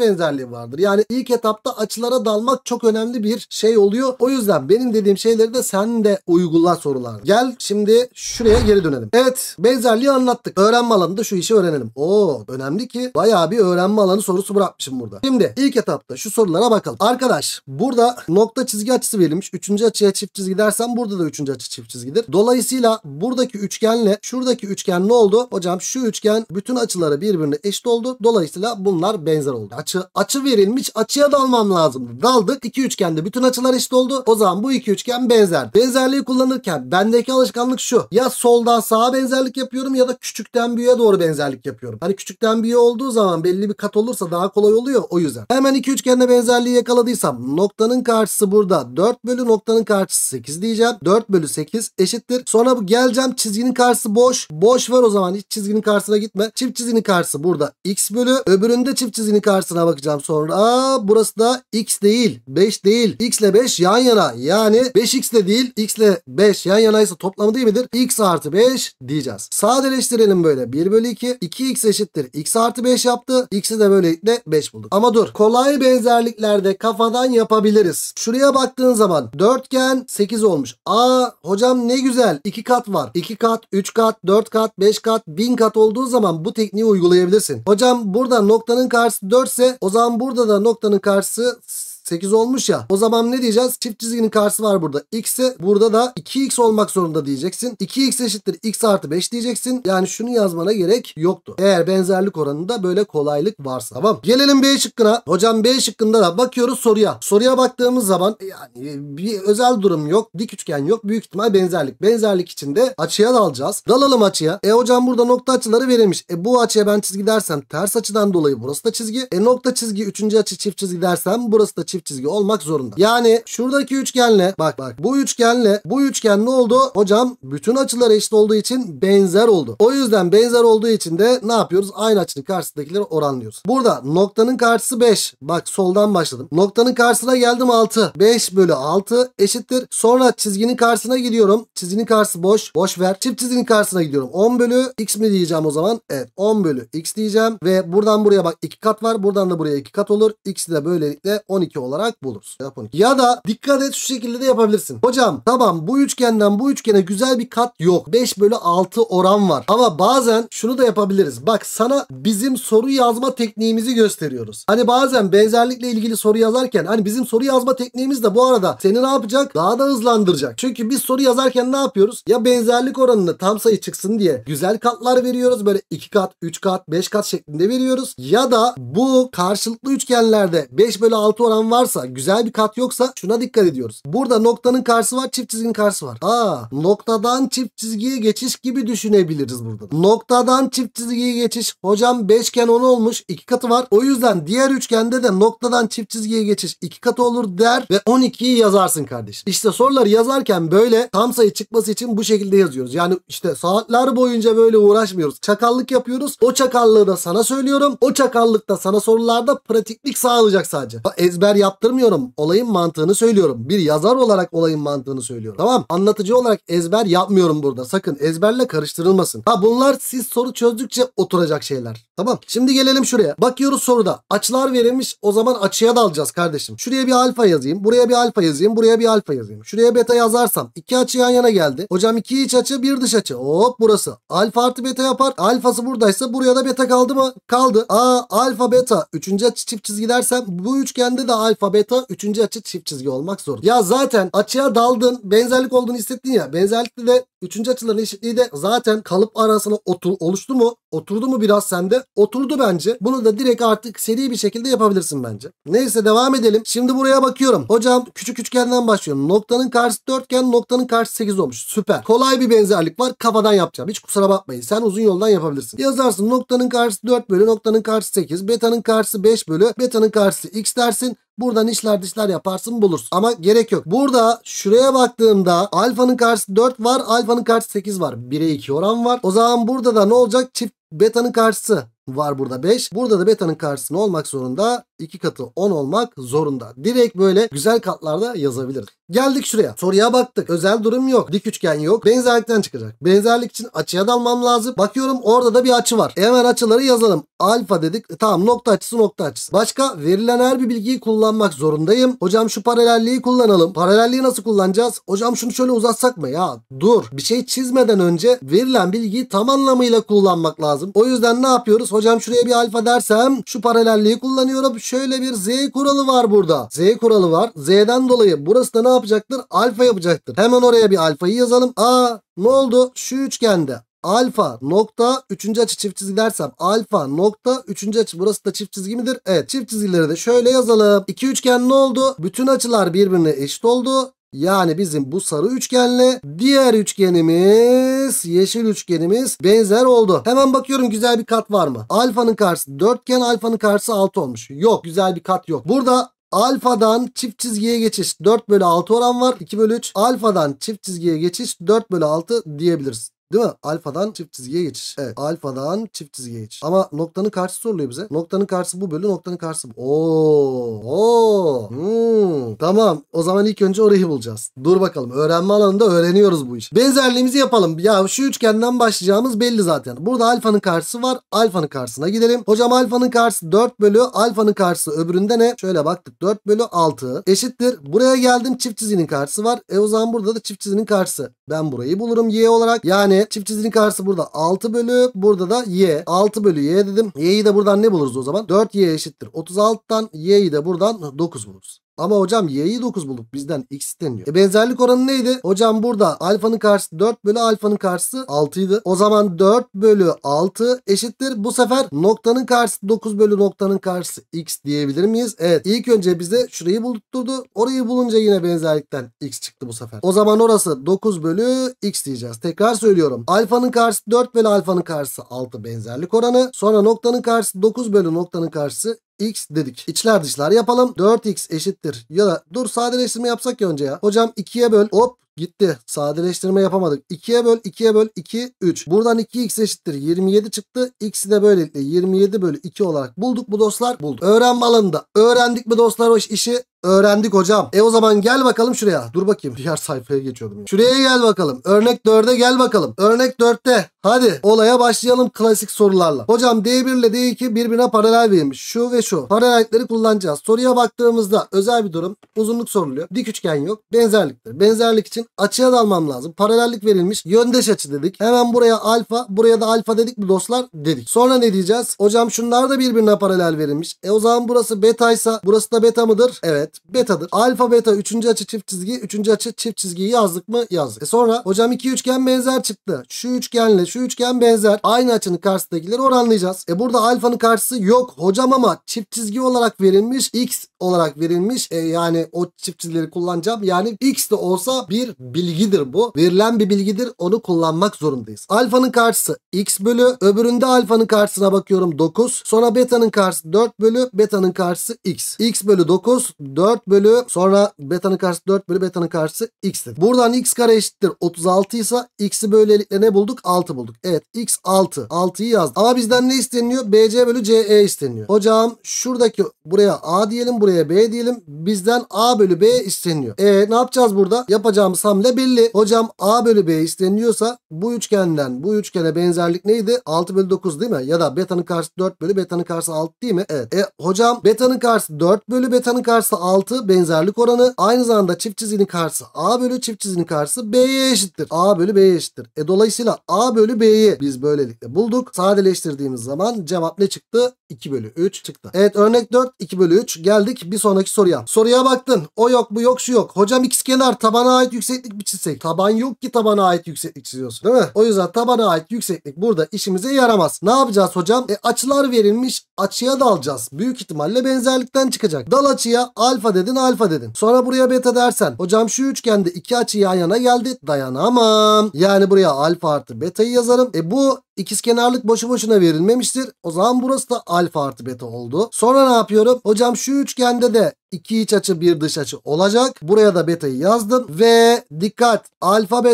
benzerliği vardır. Yani ilk etapta açılara dalmak çok önemli bir şey oluyor. O yüzden benim dediğim şeyleri de sen de uygula sorularda. Gel şimdi şuraya geri dönelim. Evet, benzerliği anlattık. Öğrenme alanında şu işi öğrenelim. Oo, önemli ki bayağı bir öğrenme alanı sorusu bırakmışım burada. Şimdi ilk etapta şu sorulara bakalım. Arkadaş, burada nokta çizgi açısı verilmiş. Üçüncü açıya çift çizgi dersen burada da üçüncü açı çift çizgidir. Dolayısıyla buradaki üçgenle şuradaki üçgen ne oldu? Hocam şu üçgen bütün açıları birbirine eşit oldu. Dolayısıyla bunlar benzer oldu. Açı verilmiş, açıya dalmam lazımdı. Daldık. İki üçgende bütün açılar eşit oldu. O zaman bu iki üçgen benzer. Benzerliği kullanırken bendeki alışkanlık şu. Ya soldan sağa benzerlik yapıyorum ya da küçükten büyüğe doğru benzerlik yapıyorum. Hani küçükten büyüğe olduğu zaman belli bir kat olursa daha kolay oluyor. O yüzden. Hemen iki üçgende benzerliği yakaladıysam noktanın karşısı burada 4 bölü noktanın karşısı 8 diyeceğim. 4 bölü 8 eşittir. Sonra bu geleceğim, çizginin karşısı boş. Boş ver o zaman, hiç çizginin karşısına gitme. Çift çizginin karşısı burada x bölü. Öbüründe çift çizginin karşısına bakacağım sonra. Aa, burası da x değil. 5 değil. x ile 5 yan yana. Yani 5x de değil. x ile 5 yan yanaysa toplamı değil midir? x artı 5 diyeceğiz. Sadeleştirelim böyle. 1 bölü 2. 2x eşittir. x artı 5 yaptı. x'i de böylelikle 5 bulduk. Ama dur. Kolay benzerliklerde kafadan yapabiliriz. Şuraya baktığın zaman dörtgen 8 olmuş. Aa hocam ne güzel. 2 kat var. 2 kat, 3 kat, 4 kat, 5 kat, 1000 kat olduğu zaman bu tekniği uygulayabilirsin. Hocam burada noktanın karşısı 4 ise o zaman burada da noktanın karşısı 8 olmuş ya. O zaman ne diyeceğiz? Çift çizginin karşısı var burada. X'i burada da 2x olmak zorunda diyeceksin. 2x eşittir x artı 5 diyeceksin. Yani şunu yazmana gerek yoktu. Eğer benzerlik oranında böyle kolaylık varsa. Tamam. Gelelim B şıkkına. Hocam B şıkkında da bakıyoruz soruya. Soruya baktığımız zaman yani bir özel durum yok. Dik üçgen yok. Büyük ihtimal benzerlik. Benzerlik içinde açıya dalacağız. Dalalım açıya. Hocam burada nokta açıları verilmiş. Bu açıya ben çizgi dersem ters açıdan dolayı burası da çizgi. Nokta çizgi 3. açı çift çizgi dersem burası da çift çizgi olmak zorunda. Yani şuradaki üçgenle bak bu üçgen ne oldu? Hocam bütün açılar eşit olduğu için benzer oldu. O yüzden benzer olduğu için de ne yapıyoruz? Aynı açının karşısındakileri oranlıyoruz. Burada noktanın karşısı 5. Bak soldan başladım. Noktanın karşısına geldim 6. 5 bölü 6 eşittir. Sonra çizginin karşısına gidiyorum. Çizginin karşısı boş. Boş ver. Çift çizginin karşısına gidiyorum. 10 bölü x mi diyeceğim o zaman? Evet. 10 bölü x diyeceğim ve buradan buraya bak 2 kat var. Buradan da buraya 2 kat olur. X'i de böylelikle 12 olarak buluruz. Ya da dikkat et, şu şekilde de yapabilirsin. Hocam tamam bu üçgenden bu üçgene güzel bir kat yok. 5 bölü 6 oran var. Ama bazen şunu da yapabiliriz. Bak sana bizim soru yazma tekniğimizi gösteriyoruz. Hani bazen benzerlikle ilgili soru yazarken hani bizim soru yazma tekniğimiz de bu arada seni ne yapacak? Daha da hızlandıracak. Çünkü biz soru yazarken ne yapıyoruz? Ya benzerlik oranını tam sayı çıksın diye güzel katlar veriyoruz. Böyle 2 kat, 3 kat, 5 kat şeklinde veriyoruz. Ya da bu karşılıklı üçgenlerde 5 bölü 6 oran varsa, güzel bir kat yoksa şuna dikkat ediyoruz. Burada noktanın karşısı var, çift çizginin karşısı var. Aa, noktadan çift çizgiye geçiş gibi düşünebiliriz burada. Noktadan çift çizgiye geçiş. Hocam beşgen 10 olmuş. 2 katı var. O yüzden diğer üçgende de noktadan çift çizgiye geçiş 2 katı olur der ve 12'yi yazarsın kardeşim. İşte soruları yazarken böyle tam sayı çıkması için bu şekilde yazıyoruz. Yani işte saatler boyunca böyle uğraşmıyoruz. Çakallık yapıyoruz. O çakallığı da sana söylüyorum. O çakallıkta sana sorularda pratiklik sağlayacak sadece. Ezber yaptırmıyorum. Olayın mantığını söylüyorum. Bir yazar olarak olayın mantığını söylüyorum. Tamam. Anlatıcı olarak ezber yapmıyorum burada. Sakın ezberle karıştırılmasın. Ha, bunlar siz soru çözdükçe oturacak şeyler. Tamam. Şimdi gelelim şuraya. Bakıyoruz soruda. Açılar verilmiş. O zaman açıya dalacağız kardeşim. Şuraya bir alfa yazayım. Buraya bir alfa yazayım. Buraya bir alfa yazayım. Şuraya beta yazarsam iki açı yan yana geldi. Hocam iki iç açı, bir dış açı. Hop burası. Alfa artı beta yapar. Alfası buradaysa buraya da beta kaldı mı? Kaldı. Aa, alfa beta. Üçüncü açı çift çizgi dersem bu üçgende de alfa beta 3. açı çift çizgi olmak zorunda. Ya zaten açıya daldın, benzerlik olduğunu hissettin ya. Benzerlikte de 3. açıların eşitliği de zaten kalıp arasına oluştu mu? Oturdu mu biraz sende? Oturdu bence. Bunu da direkt artık seri bir şekilde yapabilirsin bence. Neyse devam edelim. Şimdi buraya bakıyorum. Hocam küçük üçgenden başlıyorum. Noktanın karşısı dörtgen, noktanın karşısı 8 olmuş. Süper. Kolay bir benzerlik var. Kafadan yapacağım. Hiç kusura bakmayın. Sen uzun yoldan yapabilirsin. Yazarsın noktanın karşısı 4 bölü, noktanın karşısı 8. Betanın karşısı 5 bölü, betanın karşısı x dersin. Buradan işler dışlar yaparsın, bulursun. Ama gerek yok. Burada şuraya baktığımda alfanın karşısı 4 var. Alfanın karşısı 8 var. 1'e 2 oran var. O zaman burada da ne olacak? Çift betanın karşısı var burada 5. Burada da beta'nın karşısına olmak zorunda. 2 katı 10 olmak zorunda. Direkt böyle güzel katlarda yazabiliriz. Geldik şuraya. Soruya baktık. Özel durum yok. Dik üçgen yok. Benzerlikten çıkacak. Benzerlik için açıya dalmam lazım. Bakıyorum orada da bir açı var. Hemen açıları yazalım. Alfa dedik. Tamam, nokta açısı nokta açısı. Başka verilen her bir bilgiyi kullanmak zorundayım. Hocam şu paralelliği kullanalım. Paralelliği nasıl kullanacağız? Hocam şunu şöyle uzatsak mı? Ya dur. Bir şey çizmeden önce verilen bilgiyi tam anlamıyla kullanmak lazım. O yüzden ne yapıyoruz? Hocam şuraya bir alfa dersem şu paralelliği kullanıyorum. Şöyle bir z kuralı var burada. Z kuralı var. Z'den dolayı burası da ne yapacaktır? Alfa yapacaktır. Hemen oraya bir alfayı yazalım. Aa, ne oldu? Şu üçgende alfa nokta 3. açı çift çizgi dersem alfa nokta 3. açı, burası da çift çizgi midir? Evet, çift çizgileri de şöyle yazalım. İki üçgen ne oldu? Bütün açılar birbirine eşit oldu. Yani bizim bu sarı üçgenle diğer üçgenimiz, yeşil üçgenimiz benzer oldu. Hemen bakıyorum güzel bir kat var mı? Alfanın karşısı dörtgen, alfanın karşısı 6 olmuş. Yok, güzel bir kat yok. Burada alfadan çift çizgiye geçiş 4/6 oran var. 2/3. Alfadan çift çizgiye geçiş 4/6 diyebiliriz. Değil mi? Alfadan çift çizgiye geçiş. Evet. Alfadan çift çizgiye geçiş. Ama noktanın karşısı soruluyor bize. Noktanın karşısı bu bölü noktanın karşısı bu. Tamam. O zaman ilk önce orayı bulacağız. Dur bakalım. Öğrenme alanında öğreniyoruz bu işi. Benzerliğimizi yapalım. Ya şu üçgenden başlayacağımız belli zaten. Burada alfanın karşısı var. Alfanın karşısına gidelim. Hocam alfanın karşısı 4/. Alfanın karşısı öbüründe ne? Şöyle baktık. 4/6 eşittir. Buraya geldim. Çift çizginin karşısı var. E o zaman burada da çift çizginin karşısı. Ben burayı bulurum y olarak. Yani çift çizginin karşısı burada 6/. Burada da y. 6/y dedim. Y'yi de buradan ne buluruz o zaman? 4y eşittir 36'dan. Y'yi de buradan 9 buluruz. Ama hocam y'yi 9 bulduk. Bizden x isteniyor. E benzerlik oranı neydi? Hocam burada alfanın karşısı 4/. Alfanın karşısı 6 idi. O zaman 4/6 eşittir. Bu sefer noktanın karşısı 9/. Noktanın karşısı x diyebilir miyiz? Evet. İlk önce bize şurayı buldurdu. Orayı bulunca yine benzerlikten x çıktı bu sefer. O zaman orası 9/. X diyeceğiz. Tekrar söylüyorum. Alfanın karşısı 4/. Alfanın karşısı 6 benzerlik oranı. Sonra noktanın karşısı 9/. Noktanın karşısı x dedik. İçler dışlar yapalım. 4x eşittir. Ya da dur, sadeleştirme yapsak ya önce ya. Hocam 2'ye böl. Hop. Gitti. Sadeleştirme yapamadık. 2'ye böl, 2'ye böl, 2, 3. Buradan 2x eşittir 27 çıktı. X'i de böylelikle 27/2 olarak bulduk mu dostlar? Bulduk. Öğrenme alanında öğrendik mi dostlar o işi? Öğrendik hocam. E o zaman gel bakalım şuraya. Dur bakayım. Diğer sayfaya geçiyordum. Şuraya gel bakalım. Örnek 4'e gel bakalım. Örnek 4'te hadi olaya başlayalım klasik sorularla. Hocam D1 ile D2 birbirine paralel verilmiş. Şu ve şu. Paralellikleri kullanacağız. Soruya baktığımızda özel bir durum. Uzunluk soruluyor. Dik üçgen yok. Benzerlikler. Benzerlik için açıya dalmam lazım. Paralellik verilmiş. Yöndeş açı dedik. Hemen buraya alfa, buraya da alfa dedik mi dostlar? Dedik. Sonra ne diyeceğiz? Hocam şunlar da birbirine paralel verilmiş. E o zaman burası betaysa burası da beta mıdır? Evet. Betadır. Alfa beta 3. açı çift çizgi, 3. açı çift çizgiyi yazdık mı? Yazdık. E sonra hocam iki üçgen benzer çıktı. Şu üçgenle şu üçgen benzer. Aynı açının karşısındakileri oranlayacağız. E burada alfanın karşısı yok hocam ama çift çizgi olarak verilmiş. X olarak verilmiş. Yani o çift çizgileri kullanacağım. Yani x de olsa bir bilgidir bu. Verilen bir bilgidir. Onu kullanmak zorundayız. Alfanın karşısı x/. Öbüründe alfanın karşısına bakıyorum 9. Sonra betanın karşısı 4/. Betanın karşısı x. x/9 4/. Sonra betanın karşısı 4/. Betanın karşısı x'tir. Buradan x kare eşittir 36 ise x'i böylelikle ne bulduk? 6 bulduk. Evet, x 6. 6'yı yazdık. Ama bizden ne isteniyor? bc/ce isteniyor. Hocam şuradaki buraya a diyelim, buraya b diyelim. Bizden a/b isteniyor. Ne yapacağız burada? Yapacağımız hamle belli. Hocam a/b isteniyorsa bu üçgenden bu üçgene benzerlik neydi? 6/9 değil mi? Ya da betanın karşısı 4/. Betanın karşısı 6 değil mi? Evet. Hocam betanın karşısı 4/. Betanın karşısı 6 benzerlik oranı. Aynı zamanda çift çizginin karşısı a/. Çift çizginin karşısı b'ye eşittir. a/b'ye eşittir. Dolayısıyla a/b'yi biz böylelikle bulduk. Sadeleştirdiğimiz zaman cevap ne çıktı? 2/3 çıktı. Evet, örnek 4 2/3. Geldik bir sonraki soruya. Soruya baktın. O yok, bu yok, şu yok. Hocam ikizkenar tabana ait yükseklik mi çizsek? Taban yok ki tabana ait yükseklik çiziyorsun değil mi? O yüzden tabana ait yükseklik burada işimize yaramaz. Ne yapacağız hocam? Açılar verilmiş. Açıya dalacağız. Büyük ihtimalle benzerlikten çıkacak. Dal açıya. Alfa dedin, alfa dedin. Sonra buraya beta dersen. Hocam şu üçgende iki açı yan yana geldi. Dayanamam. Yani buraya alfa artı beta'yı yazarım. Bu ikizkenarlık boşu boşuna verilmemiştir. O zaman burası da alfa artı beta oldu. Sonra ne yapıyorum? Hocam şu üçgende de 2 iç açı 1 dış açı olacak. Buraya da beta'yı yazdım. Ve dikkat, alfa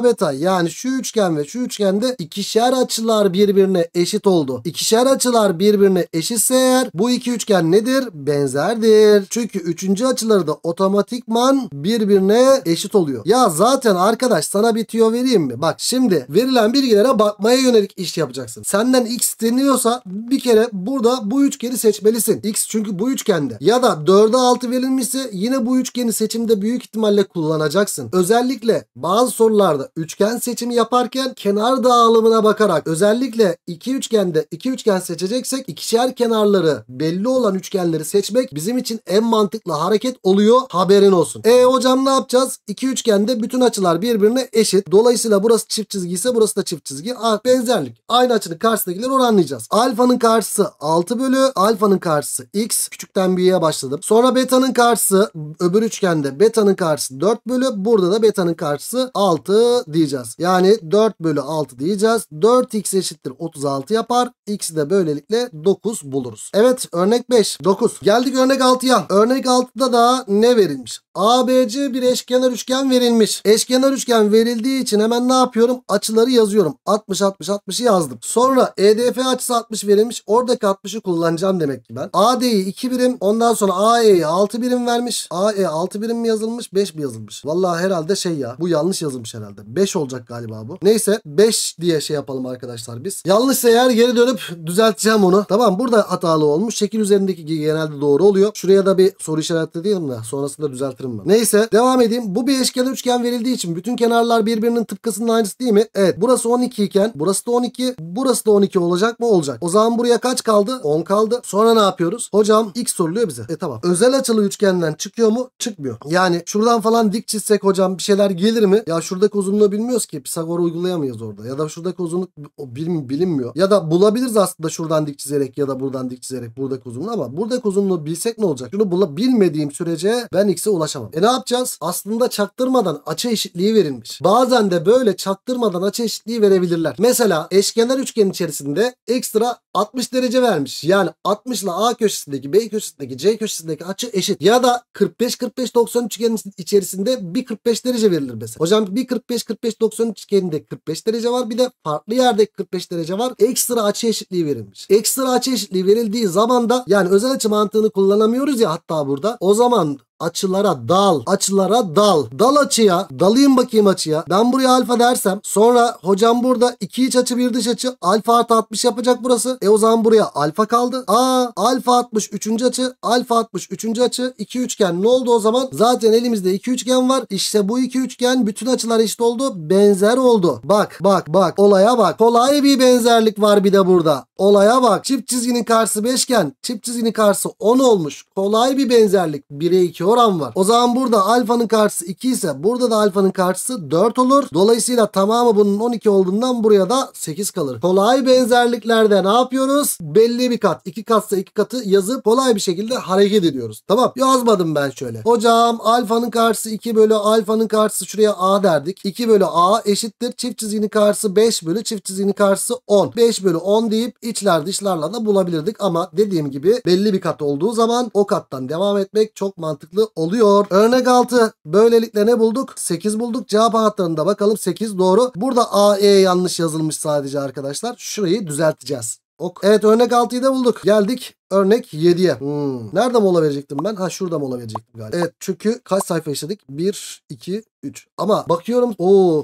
beta yani şu üçgen ve şu üçgende ikişer açılar birbirine eşit oldu. İkişer açılar birbirine eşitse eğer bu iki üçgen nedir? Benzerdir. Çünkü üçüncü açıları da otomatikman birbirine eşit oluyor. Ya zaten arkadaş sana bir tüyo vereyim mi? Bak şimdi verilen bilgilere bakmaya yönelik iş yapacaksın. Senden x isteniyorsa bir kere burada bu üçgeni seçmelisin. X çünkü bu üçgende. Ya da 4'e 6 verilmişse yine bu üçgeni seçimde büyük ihtimalle kullanacaksın. Özellikle bazı sorularda üçgen seçimi yaparken kenar dağılımına bakarak, özellikle iki üçgende iki üçgen seçeceksek ikişer kenarları belli olan üçgenleri seçmek bizim için en mantıklı hareket oluyor. Haberin olsun. Hocam ne yapacağız? İki üçgende bütün açılar birbirine eşit. Dolayısıyla burası çift çizgi ise burası da çift çizgi. Benzerlik. Aynı açının karşısındakileri oranlayacağız. Alfanın karşısı 6 bölü. Alfanın karşısı x. Küçükten büyüğe başladım. Sonra beta'nın karşısı öbür üçgende beta'nın karşısı 4 bölü. Burada da beta'nın karşısı 6 diyeceğiz. Yani 4 bölü 6 diyeceğiz. 4x eşittir 36 yapar. X'i de böylelikle 9 buluruz. Evet, örnek 5. 9. Geldik örnek 6'ya. Örnek 6'da da ne verilmiş? ABC bir eşkenar üçgen verilmiş. Eşkenar üçgen verildiği için hemen ne yapıyorum? Açıları yazıyorum. 60, 60, 60'ı yazdım. Sonra EDF açısı 60 verilmiş. Oradaki 60'ı kullanacağım demek ki ben. AD'yi 2 birim. Ondan sonra AE'yi 6 birim vermiş. AE 6 birim mi yazılmış? 5 mi yazılmış? Vallahi herhalde şey ya. Bu yanlış yazılmış herhalde. 5 olacak galiba bu. Neyse 5 diye şey yapalım arkadaşlar biz. Yanlışsa eğer geri dönüp düzelteceğim onu. Tamam, burada hatalı olmuş. Şekil üzerindeki genelde doğru oluyor. Şuraya da bir soru işareti değil mi? Sonrasında düzeltirim ben. Neyse devam edeyim. Bu bir eşkenar üçgen verildiği için bütün kenarlar birbirinin tıpkısının aynısı değil mi? Evet. Burası 12 iken burası da 12. Burası da 12 olacak mı? Olacak. O zaman buraya kaç kaldı? 10 kaldı. Sonra ne yapıyoruz? Hocam x soruluyor bize. Tamam. Özel açılı üçgenden çıkıyor mu? Çıkmıyor. Yani şuradan falan dik çizsek hocam bir şeyler gelir mi? Ya şuradaki uzunluğu bilmiyoruz ki. Pisagor'u uygulayamıyoruz orada. Ya da şuradaki uzunluk bilinmiyor. Ya da bulabiliriz aslında şuradan dik çizerek ya da buradan dik çizerek buradaki uzunluğu, ama buradaki uzunluğu bilsek ne olacak? Şunu bilmediğim sürece ben x'e ulaşamam. Ne yapacağız? Aslında çaktırmadan açı eşitliği verilmiş. Bazen de böyle çaktırmadan açı eşitliği verebilirler. Mesela eşkenar üçgen içerisinde ekstra 60 derece vermiş. Yani 60 ile A köşesindeki, B köşesindeki, C köşesindeki açı eşit. Ya da 45-45-90 üçgenin içerisinde bir 45 derece verilir mesela. Hocam bir 45-45-90 üçgeninde 45 derece var. Bir de farklı yerde 45 derece var. Ekstra açı eşitliği verilmiş. Ekstra açı eşitliği verildiği zaman da yani özel açı mantığını kullanamıyoruz ya hatta burada. O zaman açılara dal. Açılara dal. Dal açıya. Dalayım bakayım açıya. Ben buraya alfa dersem. Sonra hocam burada 2 iç açı 1 dış açı. Alfa artı 60 yapacak burası. O zaman buraya alfa kaldı. Alfa 60 3. açı. Alfa 60 3. açı. 2 üçgen ne oldu o zaman? Zaten elimizde 2 üçgen var. İşte bu 2 üçgen bütün açılar eşit oldu. Benzer oldu. Bak bak bak. Olaya bak. Kolay bir benzerlik var bir de burada. Olaya bak. Çift çizginin karşısı 5 iken çift çizginin karşısı 10 olmuş. Kolay bir benzerlik. 1'e 2 oran var. O zaman burada alfanın karşısı 2 ise burada da alfanın karşısı 4 olur. Dolayısıyla tamamı bunun 12 olduğundan buraya da 8 kalır. Kolay benzerliklerde ne yapıyoruz? Belli bir kat. 2 katsa 2 katı yazıp kolay bir şekilde hareket ediyoruz. Tamam. Yazmadım ben şöyle. Hocam alfanın karşısı 2 bölü alfanın karşısı şuraya A derdik. 2 bölü A eşittir. Çift çizginin karşısı 5 bölü çift çizginin karşısı 10. 5 bölü 10 deyip içler dışlarla da bulabilirdik ama dediğim gibi belli bir kat olduğu zaman o kattan devam etmek çok mantıklı oluyor. Örnek 6. Böylelikle ne bulduk? 8 bulduk. Cevap anahtarında bakalım 8 doğru. Burada AE yanlış yazılmış sadece arkadaşlar. Şurayı düzelteceğiz. Ok. Evet, örnek 6'yı da bulduk. Geldik örnek 7'ye. Nerede mola verecektim ben? Şurada mola verecektim galiba. Evet, çünkü kaç sayfa işledik? 1, 2, 3. Ama bakıyorum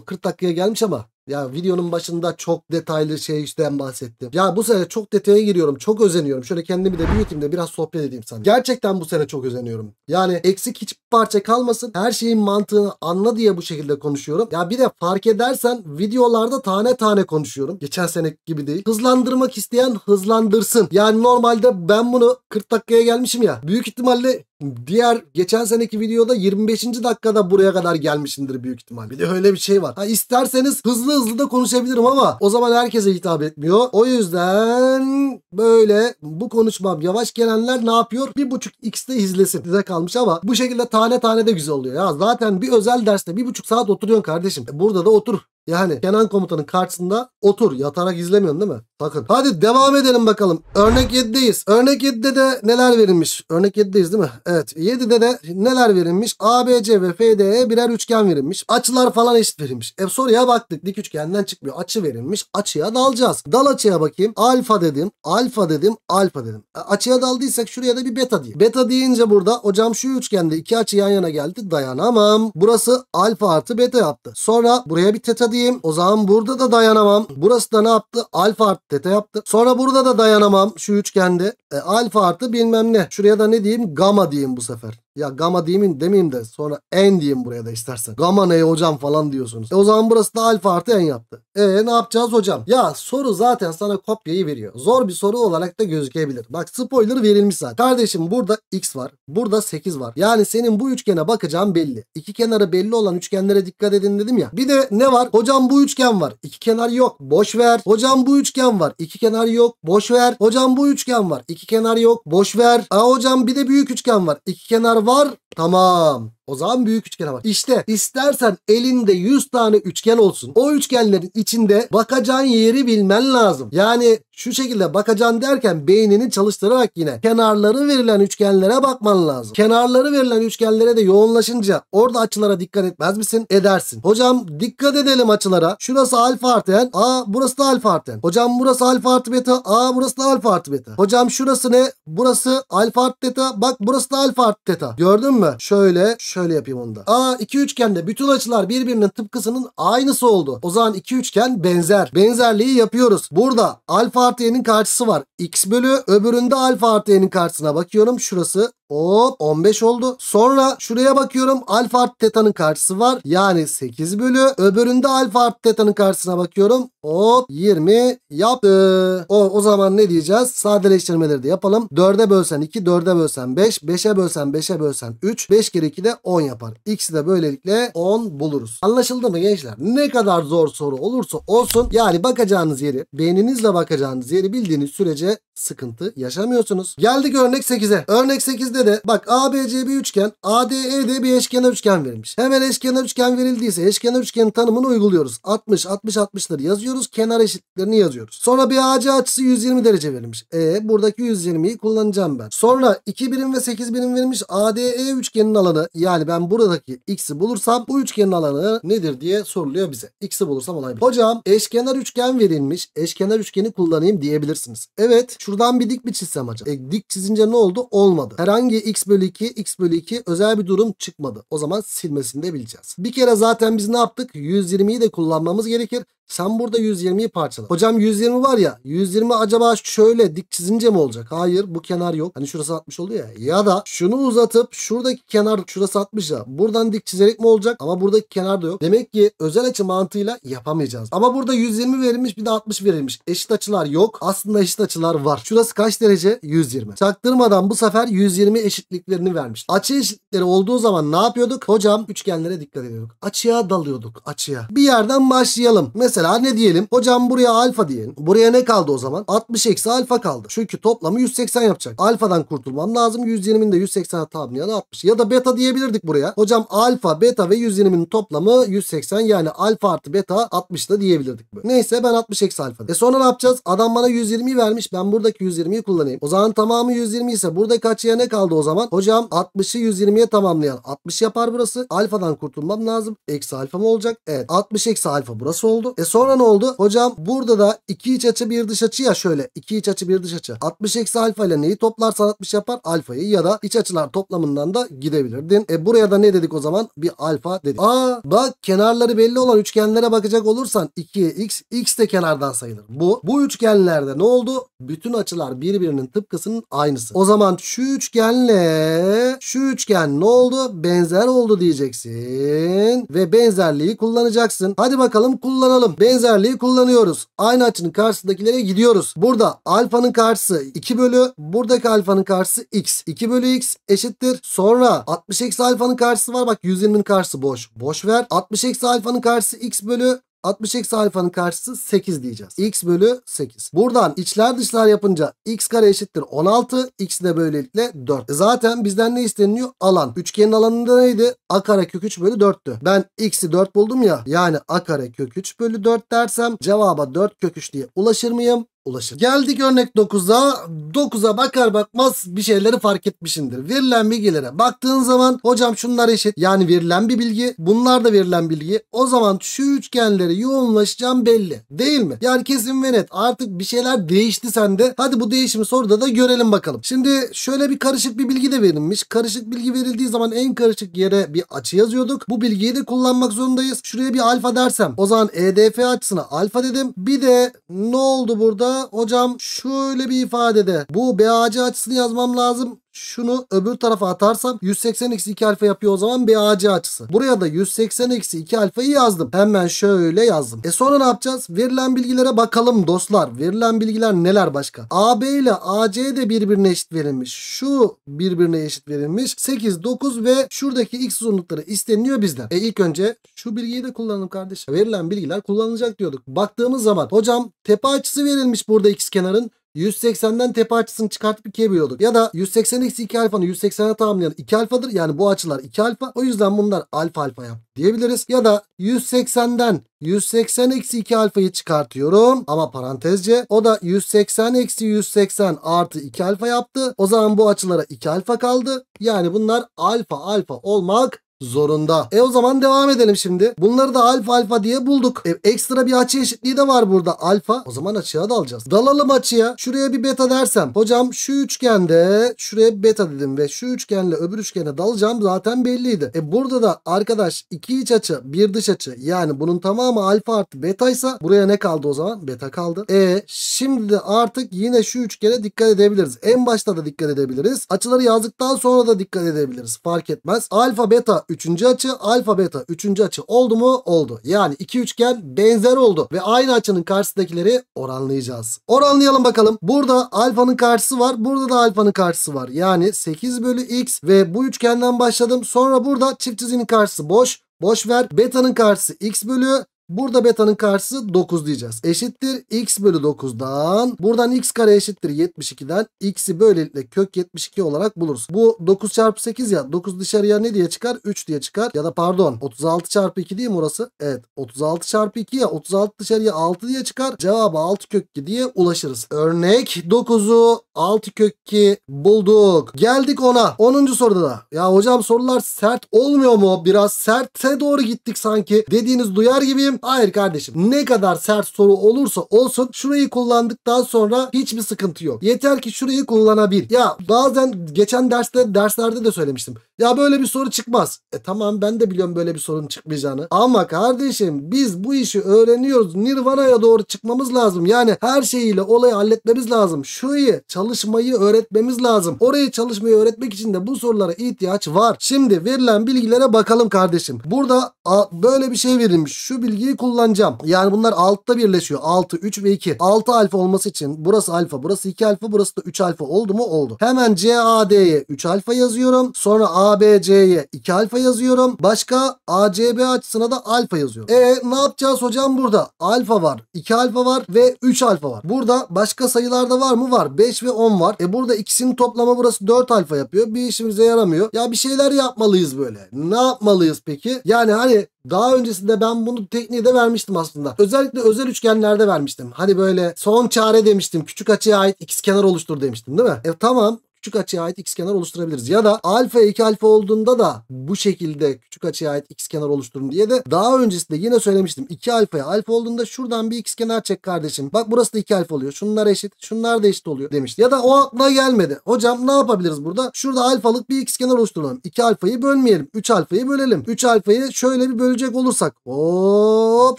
40 dakikaya gelmiş ama. Ya videonun başında çok detaylı işten bahsettim. Ya bu sene çok detaya giriyorum. Çok özeniyorum. Şöyle kendimi de büyüteyim de biraz sohbet edeyim sana. Gerçekten bu sene çok özeniyorum. Yani eksik hiçbir parça kalmasın. Her şeyin mantığını anla diye bu şekilde konuşuyorum. Ya bir de fark edersen videolarda tane tane konuşuyorum. Geçen sene gibi değil. Hızlandırmak isteyen hızlandırsın. Yani normalde ben bunu 40 dakikaya gelmişim ya. Büyük ihtimalle diğer geçen seneki videoda 25. dakikada buraya kadar gelmişimdir büyük ihtimal. Bir de öyle bir şey var. İsterseniz hızlı da konuşabilirim ama o zaman herkese hitap etmiyor. O yüzden böyle bu konuşmam yavaş gelenler ne yapıyor? 1.5x'te izlesin. Size kalmış ama bu şekilde tane tane de güzel oluyor. Ya zaten bir özel derste 1.5 saat oturuyorsun kardeşim. Burada da otur. Yani Kenan komutanın karşısında otur. Yatarak izlemiyorsun değil mi? Bakın. Hadi devam edelim bakalım. Örnek 7'deyiz. Örnek 7'de de neler verilmiş? Örnek 7'deyiz değil mi? Evet. 7'de de neler verilmiş? ABC ve FD'ye birer üçgen verilmiş. Açılar falan eşit verilmiş. Soruya baktık. Dik üçgenden çıkmıyor. Açı verilmiş. Açıya dalacağız. Dal açıya bakayım. Alfa dedim. Alfa dedim. Alfa dedim. Açıya daldıysak şuraya da bir beta diyeyim. Beta deyince burada hocam şu üçgende iki açı yan yana geldi. Dayanamam. Burası alfa artı beta yaptı. Sonra buraya bir teta diyeyim. O zaman burada da dayanamam. Burası da ne yaptı? Alfa artı teta yaptı. Sonra burada da dayanamam. Şu üçgende. Alfa artı bilmem ne. Şuraya da ne diyeyim? Gama diyeyim bu sefer. Ya gama demeyeyim de sonra en diyeyim buraya da istersen. Gama ne hocam falan diyorsunuz. O zaman burası da alfa artı en yaptı. Ne yapacağız hocam? Ya soru zaten sana kopyayı veriyor. Zor bir soru olarak da gözükebilir. Bak spoiler verilmiş zaten. Kardeşim burada x var. Burada 8 var. Yani senin bu üçgene bakacağın belli. İki kenarı belli olan üçgenlere dikkat edin dedim ya. Bir de ne var? Hocam bu üçgen var. İki kenar yok. Boş ver. Hocam bu üçgen var. İki kenar yok. Boş ver. Hocam bu üçgen var. İki kenar yok. Boş ver. Hocam bir de büyük üçgen var. İki kenar var. Tamam. O zaman büyük üçgene bak. İşte istersen elinde 100 tane üçgen olsun. O üçgenlerin içinde bakacağın yeri bilmen lazım. Yani şu şekilde bakacağın derken beynini çalıştırarak yine kenarları verilen üçgenlere bakman lazım. Kenarları verilen üçgenlere de yoğunlaşınca orada açılara dikkat etmez misin? Edersin. Hocam dikkat edelim açılara. Şurası alfa artı en. Aa burası da alfa artı en. Hocam burası alfa artı beta. Aa burası da alfa artı beta. Hocam şurası ne? Burası alfa artı teta. Bak burası da alfa artı teta. Gördün mü? Şöyle yapayım onu da. Aa iki üçgende bütün açılar birbirinin tıpkısının aynısı oldu. O zaman iki üçgen benzer. Benzerliği yapıyoruz. Burada alfa artı y'nin karşısı var. X bölü öbüründe alfa artı y'nin karşısına bakıyorum. Şurası hop 15 oldu. Sonra şuraya bakıyorum. Alfa artı teta'nın karşısı var. Yani 8 bölü. Öbüründe alfa artı teta'nın karşısına bakıyorum. Hop 20 yaptı. O zaman ne diyeceğiz? Sadeleştirmeleri de yapalım. 4'e bölsen 2, 4'e bölsen 5, 5'e bölsen 5'e bölsen 3. 5 kere 2 de 10 yapar. X'i de böylelikle 10 buluruz. Anlaşıldı mı gençler? Ne kadar zor soru olursa olsun. Yani bakacağınız yeri, beyninizle bakacağınız yeri bildiğiniz sürece sıkıntı yaşamıyorsunuz. Geldik örnek 8'e. Örnek 8'de de bak ABC bir üçgen, ADE'de bir eşkenar üçgen verilmiş. Hemen eşkenar üçgen verildiyse eşkenar üçgenin tanımını uyguluyoruz. 60 60 60'ları yazıyoruz. Kenar eşitlerini yazıyoruz. Sonra bir AC açısı 120 derece verilmiş. Buradaki 120'yi kullanacağım ben. Sonra 2 birim ve 8 birim verilmiş. ADE üçgenin alanı, yani ben buradaki x'i bulursam bu üçgenin alanı nedir diye soruluyor bize. X'i bulursam olay. Hocam eşkenar üçgen verilmiş. Eşkenar üçgeni kullanayım diyebilirsiniz. Evet, şuradan bir dik mi çizsem hocam? Dik çizince ne oldu? Olmadı. Herhangi x bölü 2, x bölü 2 özel bir durum çıkmadı. O zaman silmesini de bileceğiz. Bir kere zaten biz ne yaptık? 120'yi de kullanmamız gerekir. Sen burada 120'yi parçala. Hocam 120 var ya, 120 acaba şöyle dik çizince mi olacak? Hayır, bu kenar yok. Hani şurası 60 oluyor ya. Ya da şunu uzatıp şuradaki kenar, şurası 60 ya. Buradan dik çizerek mi olacak? Ama buradaki kenar da yok. Demek ki özel açı mantığıyla yapamayacağız. Ama burada 120 verilmiş, bir de 60 verilmiş. Eşit açılar yok. Aslında eşit açılar var. Şurası kaç derece? 120. Çaktırmadan bu sefer 120 eşitliklerini vermiş. Açı eşitlikleri olduğu zaman ne yapıyorduk? Hocam üçgenlere dikkat ediyorduk. Açıya dalıyorduk. Açıya. Bir yerden başlayalım. Mesela ne diyelim? Hocam buraya alfa diyelim. Buraya ne kaldı o zaman? 60 eksi alfa kaldı. Çünkü toplamı 180 yapacak. Alfadan kurtulmam lazım. 120'nin de 180'e tamamlayan 60. Ya da beta diyebilirdik buraya. Hocam alfa, beta ve 120'nin toplamı 180. Yani alfa artı beta 60 da diyebilirdik böyle. Neyse ben 60 eksi alfa. Sonra ne yapacağız? Adam bana 120'yi vermiş. Ben buradaki 120'yi kullanayım. O zaman tamamı 120 ise buradaki açıya ne kaldı o zaman? Hocam 60'ı 120'ye tamamlayan 60 yapar burası. Alfadan kurtulmam lazım. Eksi alfa mı olacak? Evet. 60 eksi alfa burası oldu. Sonra ne oldu? Hocam burada da iki iç açı bir dış açı ya şöyle. İki iç açı bir dış açı. 60 eksi alfa ile neyi toplarsan 60 yapar? Alfayı ya da iç açılar toplamından da gidebilirdin. Buraya da ne dedik o zaman? Bir alfa dedik. Aa bak, kenarları belli olan üçgenlere bakacak olursan 2x, x de kenardan sayılır. Bu üçgenlerde ne oldu? Bütün açılar birbirinin tıpkısının aynısı. O zaman şu üçgenle şu üçgen ne oldu? Benzer oldu diyeceksin. Ve benzerliği kullanacaksın. Hadi bakalım kullanalım. Benzerliği kullanıyoruz. Aynı açının karşısındakilere gidiyoruz. Burada alfanın karşısı 2 bölü. Buradaki alfanın karşısı x. 2 bölü x eşittir. Sonra 60 eksi alfanın karşısı var. Bak 120'nin karşısı boş. Boş ver. 60 eksi alfanın karşısı x bölü. 60x alfanın karşısı 8 diyeceğiz. X bölü 8. Buradan içler dışlar yapınca x kare eşittir 16. X de böylelikle 4. Zaten bizden ne isteniliyor? Alan. Üçgenin alanında neydi? A kare kök 3 bölü 4'tü. Ben x'i 4 buldum ya. Yani a kare kök 3 bölü 4 dersem cevaba 4 kök 3 diye ulaşır mıyım? Ulaşır. Geldik örnek 9'a. 9'a bakar bakmaz bir şeyleri fark etmişimdir. Verilen bilgilere baktığın zaman hocam şunlar eşit. Yani verilen bir bilgi. Bunlar da verilen bilgi. O zaman şu üçgenleri yoğunlaşacağım belli. Değil mi? Yani kesin ve net. Artık bir şeyler değişti sende. Hadi bu değişimi soruda da görelim bakalım. Şimdi şöyle bir karışık bir bilgi de verilmiş. Karışık bilgi verildiği zaman en karışık yere bir açı yazıyorduk. Bu bilgiyi de kullanmak zorundayız. Şuraya bir alfa dersem. O zaman EDF açısına alfa dedim. Bir de ne oldu burada? Hocam şöyle bir ifadede bu BAC açısını yazmam lazım. Şunu öbür tarafa atarsam 180-2 alfa yapıyor, o zaman BAC açısı. Buraya da 180-2 alfayı yazdım. Hemen şöyle yazdım. E sonra ne yapacağız? Verilen bilgilere bakalım dostlar. Verilen bilgiler neler başka? AB ile AC de birbirine eşit verilmiş. Şu birbirine eşit verilmiş. 8, 9 ve şuradaki x uzunlukları isteniliyor bizden. E ilk önce şu bilgiyi de kullanalım kardeşim. Verilen bilgiler kullanılacak diyorduk. Baktığımız zaman hocam tepe açısı verilmiş burada x kenarın. 180'den tepe açısını çıkartıp 2'ye bölüyorduk. Ya da 180-2 alfanı 180'e tamamlayan 2 alfadır. Yani bu açılar 2 alfa. O yüzden bunlar alfa alfa yap diyebiliriz. Ya da 180'den 180-2 alfayı çıkartıyorum. Ama parantezce. O da 180-180 artı 2 alfa yaptı. O zaman bu açılara 2 alfa kaldı. Yani bunlar alfa alfa olmak zorunda. E o zaman devam edelim şimdi. Bunları da alfa alfa diye bulduk. Ekstra bir açı eşitliği de var burada alfa. O zaman açıya dalacağız. Dalalım açıya. Şuraya bir beta dersem. Hocam şu üçgende şuraya bir beta dedim ve şu üçgenle öbür üçgene dalacağım zaten belliydi. E burada da arkadaş iki iç açı bir dış açı, yani bunun tamamı alfa artı betaysa buraya ne kaldı o zaman? Beta kaldı. E şimdi de artık yine şu üçgene dikkat edebiliriz. En başta da dikkat edebiliriz. Açıları yazdıktan sonra da dikkat edebiliriz. Fark etmez. Alfa beta üçüncü açı, alfa beta üçüncü açı oldu mu? Oldu. Yani iki üçgen benzer oldu ve aynı açının karşısındakileri oranlayacağız. Oranlayalım bakalım. Burada alfanın karşısı var. Burada da alfanın karşısı var. Yani 8 bölü x ve bu üçgenden başladım. Sonra burada çift çizginin karşısı boş. Boş ver. Beta'nın karşısı x bölü. Burada beta'nın karşısı 9 diyeceğiz. Eşittir x bölü 9'dan. Buradan x kare eşittir 72'den. X'i böylelikle kök 72 olarak buluruz. Bu 9 çarpı 8 ya. 9 dışarıya ne diye çıkar? 3 diye çıkar. Ya da pardon 36 çarpı 2 değil mi orası? Evet. 36 çarpı 2 ya. 36 dışarıya 6 diye çıkar. Cevabı 6 kök 2 diye ulaşırız. Örnek 9'u 6 kök 2 bulduk. Geldik 10'a. 10. soruda da. Ya hocam sorular sert olmuyor mu? Biraz serte doğru gittik sanki. Dediğiniz duyar gibiyim. Hayır kardeşim, ne kadar sert soru olursa olsun şurayı kullandıktan sonra hiçbir sıkıntı yok. Yeter ki şurayı kullanabil. Ya bazen geçen derslerde de söylemiştim. Ya böyle bir soru çıkmaz. E tamam, ben de biliyorum böyle bir sorunun çıkmayacağını. Ama kardeşim biz bu işi öğreniyoruz. Nirvana'ya doğru çıkmamız lazım. Yani her şeyiyle olayı halletmemiz lazım. Şurayı çalışmayı öğretmemiz lazım. Orayı çalışmayı öğretmek için de bu sorulara ihtiyaç var. Şimdi verilen bilgilere bakalım kardeşim. Burada böyle bir şey verilmiş. Şu bilgi kullanacağım. Yani bunlar altta birleşiyor. 6, 3 ve 2. 6 alfa olması için burası alfa, burası 2 alfa, burası da 3 alfa oldu mu? Oldu. Hemen CAD'ye 3 alfa yazıyorum. Sonra ABC'ye 2 alfa yazıyorum. Başka ACB açısına da alfa yazıyorum. Ne yapacağız hocam burada? Alfa var, 2 alfa var ve 3 alfa var. Burada başka sayılar da var mı? Var. 5 ve 10 var. Burada ikisinin toplamı burası 4 alfa yapıyor. Bir işimize yaramıyor. Ya bir şeyler yapmalıyız böyle. Ne yapmalıyız peki? Yani hani daha öncesinde ben bunu tekniği de vermiştim aslında. Özellikle özel üçgenlerde vermiştim. Hani böyle son çare demiştim. Küçük açıya ait ikizkenar oluştur demiştim değil mi? Tamam. Küçük açıya ait ikizkenar oluşturabiliriz. Ya da alfa 2 alfa olduğunda da bu şekilde küçük açıya ait ikizkenar oluşturun diye de daha öncesinde yine söylemiştim. 2 alfaya alfa olduğunda şuradan bir ikizkenar çek kardeşim. Bak burası da 2 alfa oluyor. Şunlar eşit. Şunlar da eşit oluyor demiştim. Ya da o aklına gelmedi. Hocam ne yapabiliriz burada? Şurada alfalık bir ikizkenar oluşturalım. 2 alfayı bölmeyelim. 3 alfayı bölelim. 3 alfayı şöyle bir bölecek olursak. Hop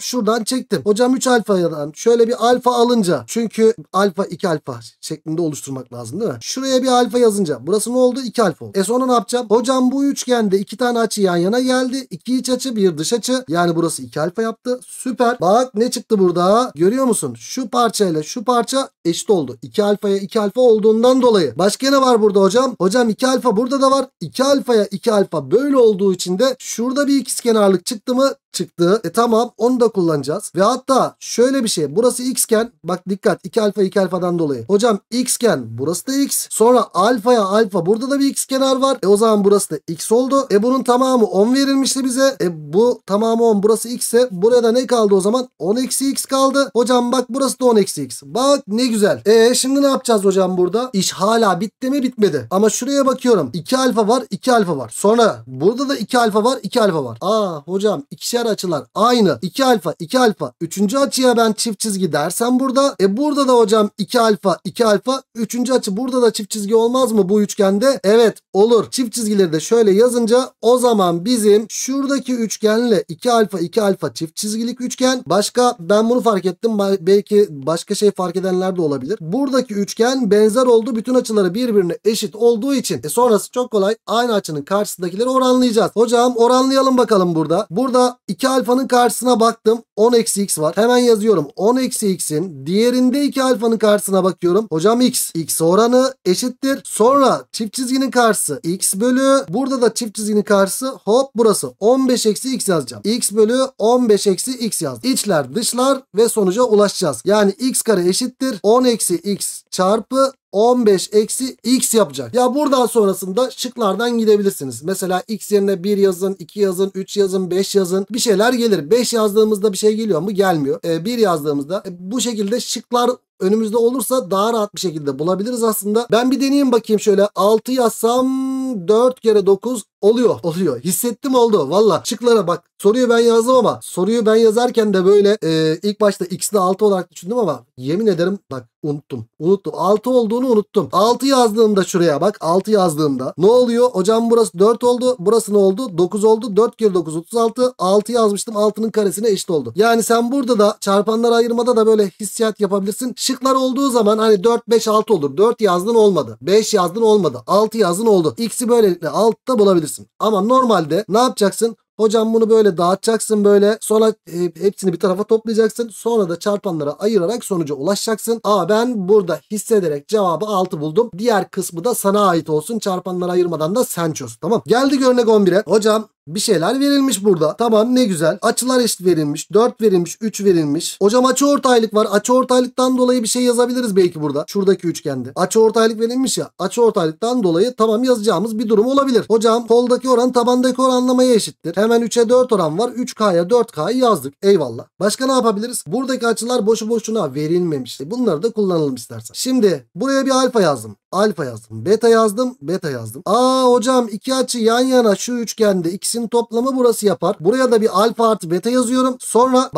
şuradan çektim. Hocam 3 alfadan şöyle bir alfa alınca. Çünkü alfa 2 alfa şeklinde oluşturmak lazım değil mi? Şuraya bir alfa yazınca burası ne oldu? 2 alfa oldu. Sonra ne yapacağım? Hocam bu üçgende 2 tane açı yan yana geldi. 2 iç açı, bir dış açı. Yani burası 2 alfa yaptı. Süper. Bak ne çıktı burada? Görüyor musun? Şu parçayla şu parça eşit oldu. 2 alfaya 2 alfa olduğundan dolayı. Başka ne var burada hocam? Hocam 2 alfa burada da var. 2 alfaya 2 alfa böyle olduğu için de şurada bir ikizkenarlık çıktı mı? çıktı. Tamam, onu da kullanacağız. Ve hatta şöyle bir şey, burası x'ken bak dikkat, 2 alfa 2 alfadan dolayı. Hocam x'ken burası da x. Sonra alfaya alfa, burada da bir x kenar var. O zaman burası da x oldu. Bunun tamamı 10 verilmişti bize. Bu tamamı 10, burası x ise buraya da ne kaldı o zaman? 10 eksi x kaldı. Hocam bak burası da 10 eksi x. Bak ne güzel. Şimdi ne yapacağız hocam burada? İş hala bitti mi? Bitmedi. Ama şuraya bakıyorum. 2 alfa var, 2 alfa var. Sonra burada da 2 alfa var, 2 alfa var. Aa hocam, ikişer açılar aynı. 2 alfa 2 alfa. 3. açıya ben çift çizgi dersem burada. Burada da hocam 2 alfa 2 alfa. 3. açı, burada da çift çizgi olmaz mı bu üçgende? Evet olur. Çift çizgileri de şöyle yazınca o zaman bizim şuradaki üçgenle 2 alfa 2 alfa çift çizgilik üçgen. Başka, ben bunu fark ettim. Belki başka şey fark edenler de olabilir. Buradaki üçgen benzer oldu. Bütün açıları birbirine eşit olduğu için. Sonrası çok kolay. Aynı açının karşısındakileri oranlayacağız. Hocam oranlayalım bakalım burada. Burada 2 alfanın karşısına baktım. 10 eksi x var. Hemen yazıyorum. 10 eksi x'in diğerinde 2 alfanın karşısına bakıyorum. Hocam x. X oranı eşittir. Sonra çift çizginin karşısı x bölü. Burada da çift çizginin karşısı hop burası. 15 eksi x yazacağım. X bölü 15 eksi x yaz. İçler dışlar ve sonuca ulaşacağız. Yani x kare eşittir 10 eksi x çarpı 15 eksi x yapacak. Ya buradan sonrasında şıklardan gidebilirsiniz. Mesela x yerine 1 yazın, 2 yazın, 3 yazın, 5 yazın. Bir şeyler gelir. 5 yazdığımızda bir şey geliyor mu? Gelmiyor. 1 yazdığımızda bu şekilde şıklar önümüzde olursa daha rahat bir şekilde bulabiliriz aslında. Ben bir deneyeyim bakayım şöyle. 6 yazsam 4 kere 9 oluyor. Oluyor. Hissettim, oldu. Valla şıklara bak. Soruyu ben yazdım ama soruyu ben yazarken de böyle ilk başta x'de 6 olarak düşündüm ama yemin ederim bak unuttum. 6 olduğunu unuttum. 6 yazdığımda şuraya bak. 6 yazdığımda ne oluyor? Hocam burası 4 oldu. Burası ne oldu? 9 oldu. 4 kere 9 36. 6 yazmıştım. 6'nın karesine eşit oldu. Yani sen burada da çarpanları ayırmada da böyle hissiyat yapabilirsin. Şıklar olduğu zaman hani 4, 5, 6 olur. 4 yazdın olmadı. 5 yazdın olmadı. 6 yazdın oldu. X'i böylelikle altta bulabilirsin. Ama normalde ne yapacaksın? Hocam bunu böyle dağıtacaksın böyle. Sonra hepsini bir tarafa toplayacaksın. Sonra da çarpanlara ayırarak sonuca ulaşacaksın. Aa ben burada hissederek cevabı 6 buldum. Diğer kısmı da sana ait olsun. Çarpanlara ayırmadan da sen çöz. Tamam. Geldik örnek 11'e. Hocam bir şeyler verilmiş burada. Tamam ne güzel. Açılar eşit verilmiş. 4 verilmiş. 3 verilmiş. Hocam açıortaylık var. Açıortaylıktan dolayı bir şey yazabiliriz belki burada. Şuradaki üçgende. Açıortaylık verilmiş ya. Açıortaylıktan dolayı tamam yazacağımız bir durum olabilir. Hocam koldaki oran tabandaki oranlamaya eşittir. Hemen 3'e 4 oran var. 3K'ya 4K'yı yazdık. Eyvallah. Başka ne yapabiliriz? Buradaki açılar boşu boşuna verilmemiş. Bunları da kullanalım istersen. Şimdi buraya bir alfa yazdım. Alfa yazdım. Beta yazdım. Beta yazdım. Aa hocam iki açı yan yana şu üçgende, ikisinin toplamı burası yapar. Buraya da bir alfa artı beta yazıyorum. Sonra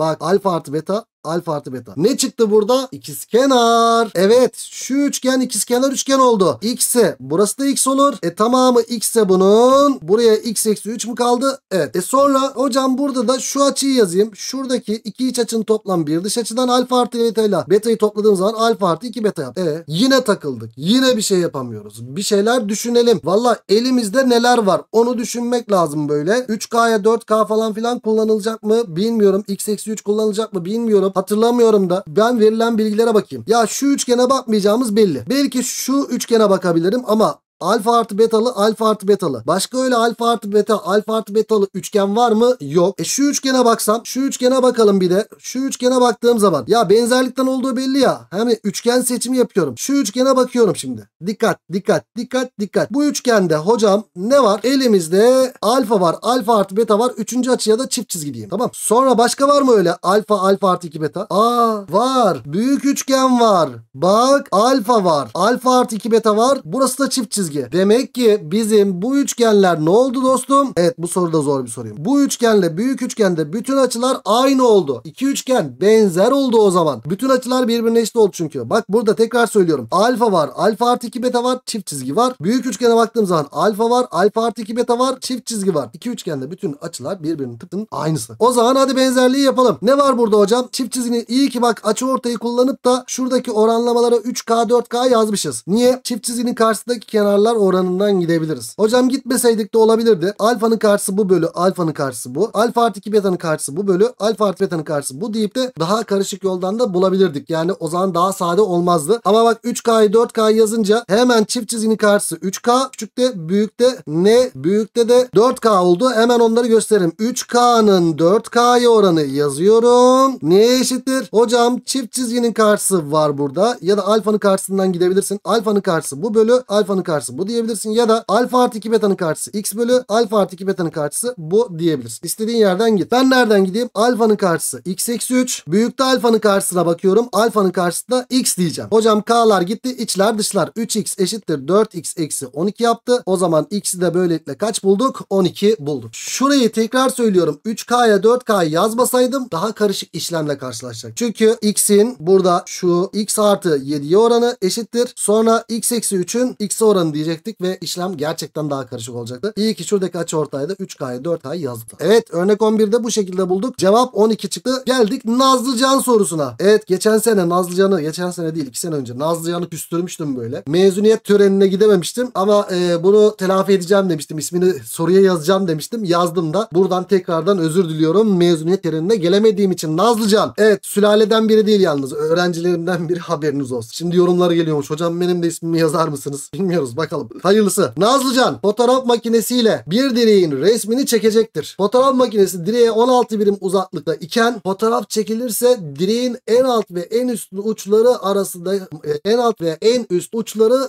bak alfa artı beta. Alfa artı beta. Ne çıktı burada? İkizkenar. Evet. Şu üçgen ikizkenar üçgen oldu. X'e burası da x olur. Tamamı x'e bunun. Buraya x eksi 3 mü kaldı? Evet. Sonra hocam burada da şu açıyı yazayım. Şuradaki iki iç açının toplamı bir dış açıdan alfa artı beta ile betayı topladığım zaman alfa artı 2 beta yap. Yine takıldık. Yine bir şey yapamıyoruz. Bir şeyler düşünelim. Valla elimizde neler var? Onu düşünmek lazım böyle. 3K'ya 4K falan filan kullanılacak mı? Bilmiyorum. X eksi 3 kullanılacak mı? Bilmiyorum. Hatırlamıyorum da ben verilen bilgilere bakayım. Ya şu üçgene bakmayacağımız belli. Belki şu üçgene bakabilirim ama alfa artı betalı, alfa artı betalı. Başka öyle alfa artı beta, alfa artı betalı üçgen var mı? Yok. Şu üçgene baksam, şu üçgene bakalım bir de. Şu üçgene baktığım zaman. Ya benzerlikten olduğu belli ya. Hani üçgen seçimi yapıyorum. Şu üçgene bakıyorum şimdi. Dikkat. Bu üçgende hocam ne var? Elimizde alfa var, alfa artı beta var. 3. açıya da çift çizgi diyeyim. Tamam. Sonra başka var mı öyle? Alfa, alfa artı 2 beta. Aa var. Büyük üçgen var. Bak alfa var. Alfa artı 2 beta var. Burası da çift çizgi. Demek ki bizim bu üçgenler ne oldu dostum? Evet bu soru da zor bir soruyum. Bu üçgenle büyük üçgende bütün açılar aynı oldu. İki üçgen benzer oldu o zaman. Bütün açılar birbirine eşit oldu çünkü. Bak burada tekrar söylüyorum. Alfa var. Alfa artı 2 beta var. Çift çizgi var. Büyük üçgene baktığım zaman alfa var. Alfa artı 2 beta var. Çift çizgi var. İki üçgende bütün açılar birbirinin tıpkı aynısı. O zaman hadi benzerliği yapalım. Ne var burada hocam? Çift çizginin iyi ki bak açıortayı kullanıp da şuradaki oranlamalara 3K 4K yazmışız. Niye? Çift çizginin karşısındaki kenarlar yuvarlar oranından gidebiliriz. Hocam gitmeseydik de olabilirdi. Alfanın karşısı bu bölü alfanın karşısı bu. Alfa artı 2 betanın karşısı bu bölü alfa artı betanın karşısı bu deyip de daha karışık yoldan da bulabilirdik. Yani o zaman daha sade olmazdı. Ama bak 3K'yı 4K yazınca hemen çift çizginin karşısı 3K. Küçükte büyükte ne? Büyükte de 4K oldu. Hemen onları göstereyim. 3K'nın 4K'ya oranı yazıyorum. Neye eşittir? Hocam çift çizginin karşısı var burada. Ya da alfanın karşısından gidebilirsin. Alfanın karşısı bu bölü alfanın karşısı bu diyebilirsin. Ya da alfa artı 2 betanın karşısı x bölü alfa artı 2 betanın karşısı bu diyebilirsin. İstediğin yerden git. Ben nereden gideyim? Alfanın karşısı x eksi 3. Büyükte alfanın karşısına bakıyorum. Alfanın karşısına x diyeceğim. Hocam k'lar gitti. İçler dışlar. 3x eşittir 4x eksi 12 yaptı. O zaman x'i de böylelikle kaç bulduk? 12 bulduk. Şurayı tekrar söylüyorum. 3k'ya 4k'yı yazmasaydım daha karışık işlemle karşılaşacak. Çünkü x'in burada şu x artı 7'ye oranı eşittir. Sonra x eksi 3'ün x'e oranı diyecektik ve işlem gerçekten daha karışık olacaktı. İyi ki şuradaki açıortayda 3k'ya 4k'yı yazdık. Evet, örnek 11'de bu şekilde bulduk. Cevap 12 çıktı. Geldik Nazlıcan sorusuna. Evet, geçen sene Nazlıcan'ı, geçen sene değil 2 sene önce Nazlıcan'ı küstürmüştüm böyle. Mezuniyet törenine gidememiştim ama bunu telafi edeceğim demiştim. İsmini soruya yazacağım demiştim. Yazdım da. Buradan tekrardan özür diliyorum. Mezuniyet törenine gelemediğim için Nazlıcan. Evet, sülaleden biri değil yalnız. Öğrencilerimden biri, haberiniz olsun. Şimdi yorumları geliyormuş. Hocam benim de ismimi yazar mısınız? Bilmiyoruz, bakalım. Hayırlısı. Nazlıcan fotoğraf makinesiyle bir direğin resmini çekecektir. Fotoğraf makinesi direğe 16 birim uzaklıkta iken fotoğraf çekilirse direğin en alt ve en üst uçları arasında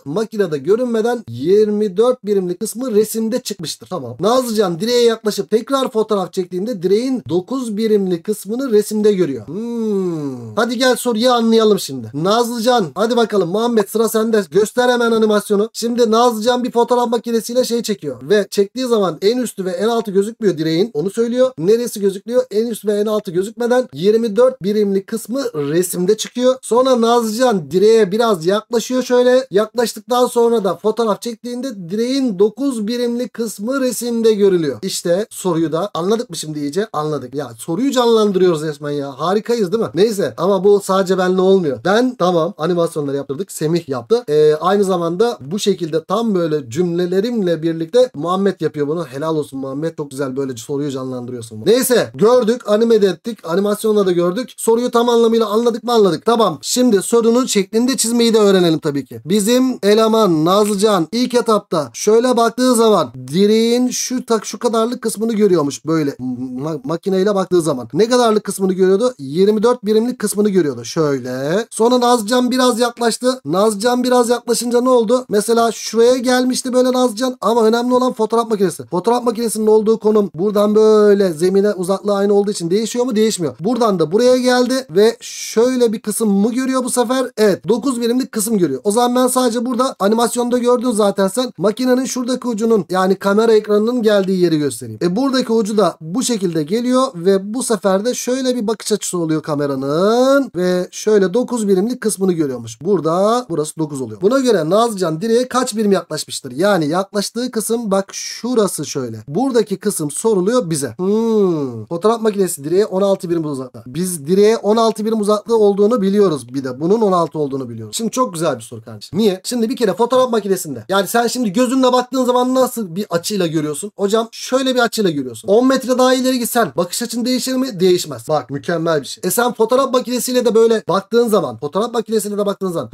makinede görünmeden 24 birimlik kısmı resimde çıkmıştır. Tamam. Nazlıcan direğe yaklaşıp tekrar fotoğraf çektiğinde direğin 9 birimlik kısmını resimde görüyor. Hadi gel soruyu anlayalım şimdi. Nazlıcan, hadi bakalım Muhammed, sıra sende. Göster hemen animasyonu. Şimdi Nazlıcan bir fotoğraf makinesiyle şey çekiyor ve çektiği zaman en üstü ve en altı gözükmüyor direğin. Onu söylüyor. Neresi gözüküyor? En üst ve en altı gözükmeden 24 birimlik kısmı resimde çıkıyor. Sonra Nazlıcan direğe biraz yaklaşıyor şöyle. Yaklaştıktan sonra da fotoğraf çektiğinde direğin 9 birimlik kısmı resimde görülüyor. İşte soruyu da anladık mı şimdi iyice? Anladık. Ya soruyu canlandırıyoruz resmen ya. Harikayız değil mi? Neyse, ama bu sadece benle olmuyor. Ben tamam, animasyonları yaptırdık. Semih yaptı. Aynı zamanda bu şekilde tam böyle cümlelerimle birlikte Muhammed yapıyor bunu. Helal olsun Muhammed. Çok güzel böyle soruyu canlandırıyorsun. Neyse, gördük, animede ettik. Animasyonla da gördük. Soruyu tam anlamıyla anladık mı? Anladık. Tamam. Şimdi sorunun şeklinde çizmeyi de öğrenelim tabii ki. Bizim eleman Nazlıcan ilk etapta şöyle baktığı zaman direğin şu kadarlık kısmını görüyormuş böyle makineyle baktığı zaman. Ne kadarlık kısmını görüyordu? 24 birimlik kısmını görüyordu. Şöyle. Sonra Nazlıcan biraz yaklaştı. Nazlıcan biraz yaklaşınca ne oldu? Mesela şuraya gelmişti böyle Nazlıcan, ama önemli olan fotoğraf makinesi. Fotoğraf makinesinin olduğu konum buradan böyle zemine uzaklığı aynı olduğu için değişiyor mu? Değişmiyor. Buradan da buraya geldi ve şöyle bir kısım mı görüyor bu sefer? Evet. 9 birimlik kısım görüyor. O zaman ben sadece burada animasyonda gördün zaten sen. Makinenin şuradaki ucunun, yani kamera ekranının geldiği yeri göstereyim. Buradaki ucu da bu şekilde geliyor ve bu sefer de şöyle bir bakış açısı oluyor kameranın ve şöyle 9 birimlik kısmını görüyormuş. Burada burası 9 oluyor. Buna göre Nazlıcan direğe kaç birim yaklaşmıştır? Yani yaklaştığı kısım, bak şurası şöyle. Buradaki kısım soruluyor bize. Fotoğraf makinesi direğe 16 birim uzakta. Biz direğe 16 birim uzaklığı olduğunu biliyoruz. Bir de bunun 16 olduğunu biliyoruz. Şimdi çok güzel bir soru kardeşim. Niye? Şimdi bir kere fotoğraf makinesinde, yani sen şimdi gözünle baktığın zaman nasıl bir açıyla görüyorsun? Hocam şöyle bir açıyla görüyorsun. 10 metre daha ileri gitsen bakış açın değişir mi? Değişmez. Bak, mükemmel bir şey. Sen fotoğraf makinesiyle de böyle baktığın zaman,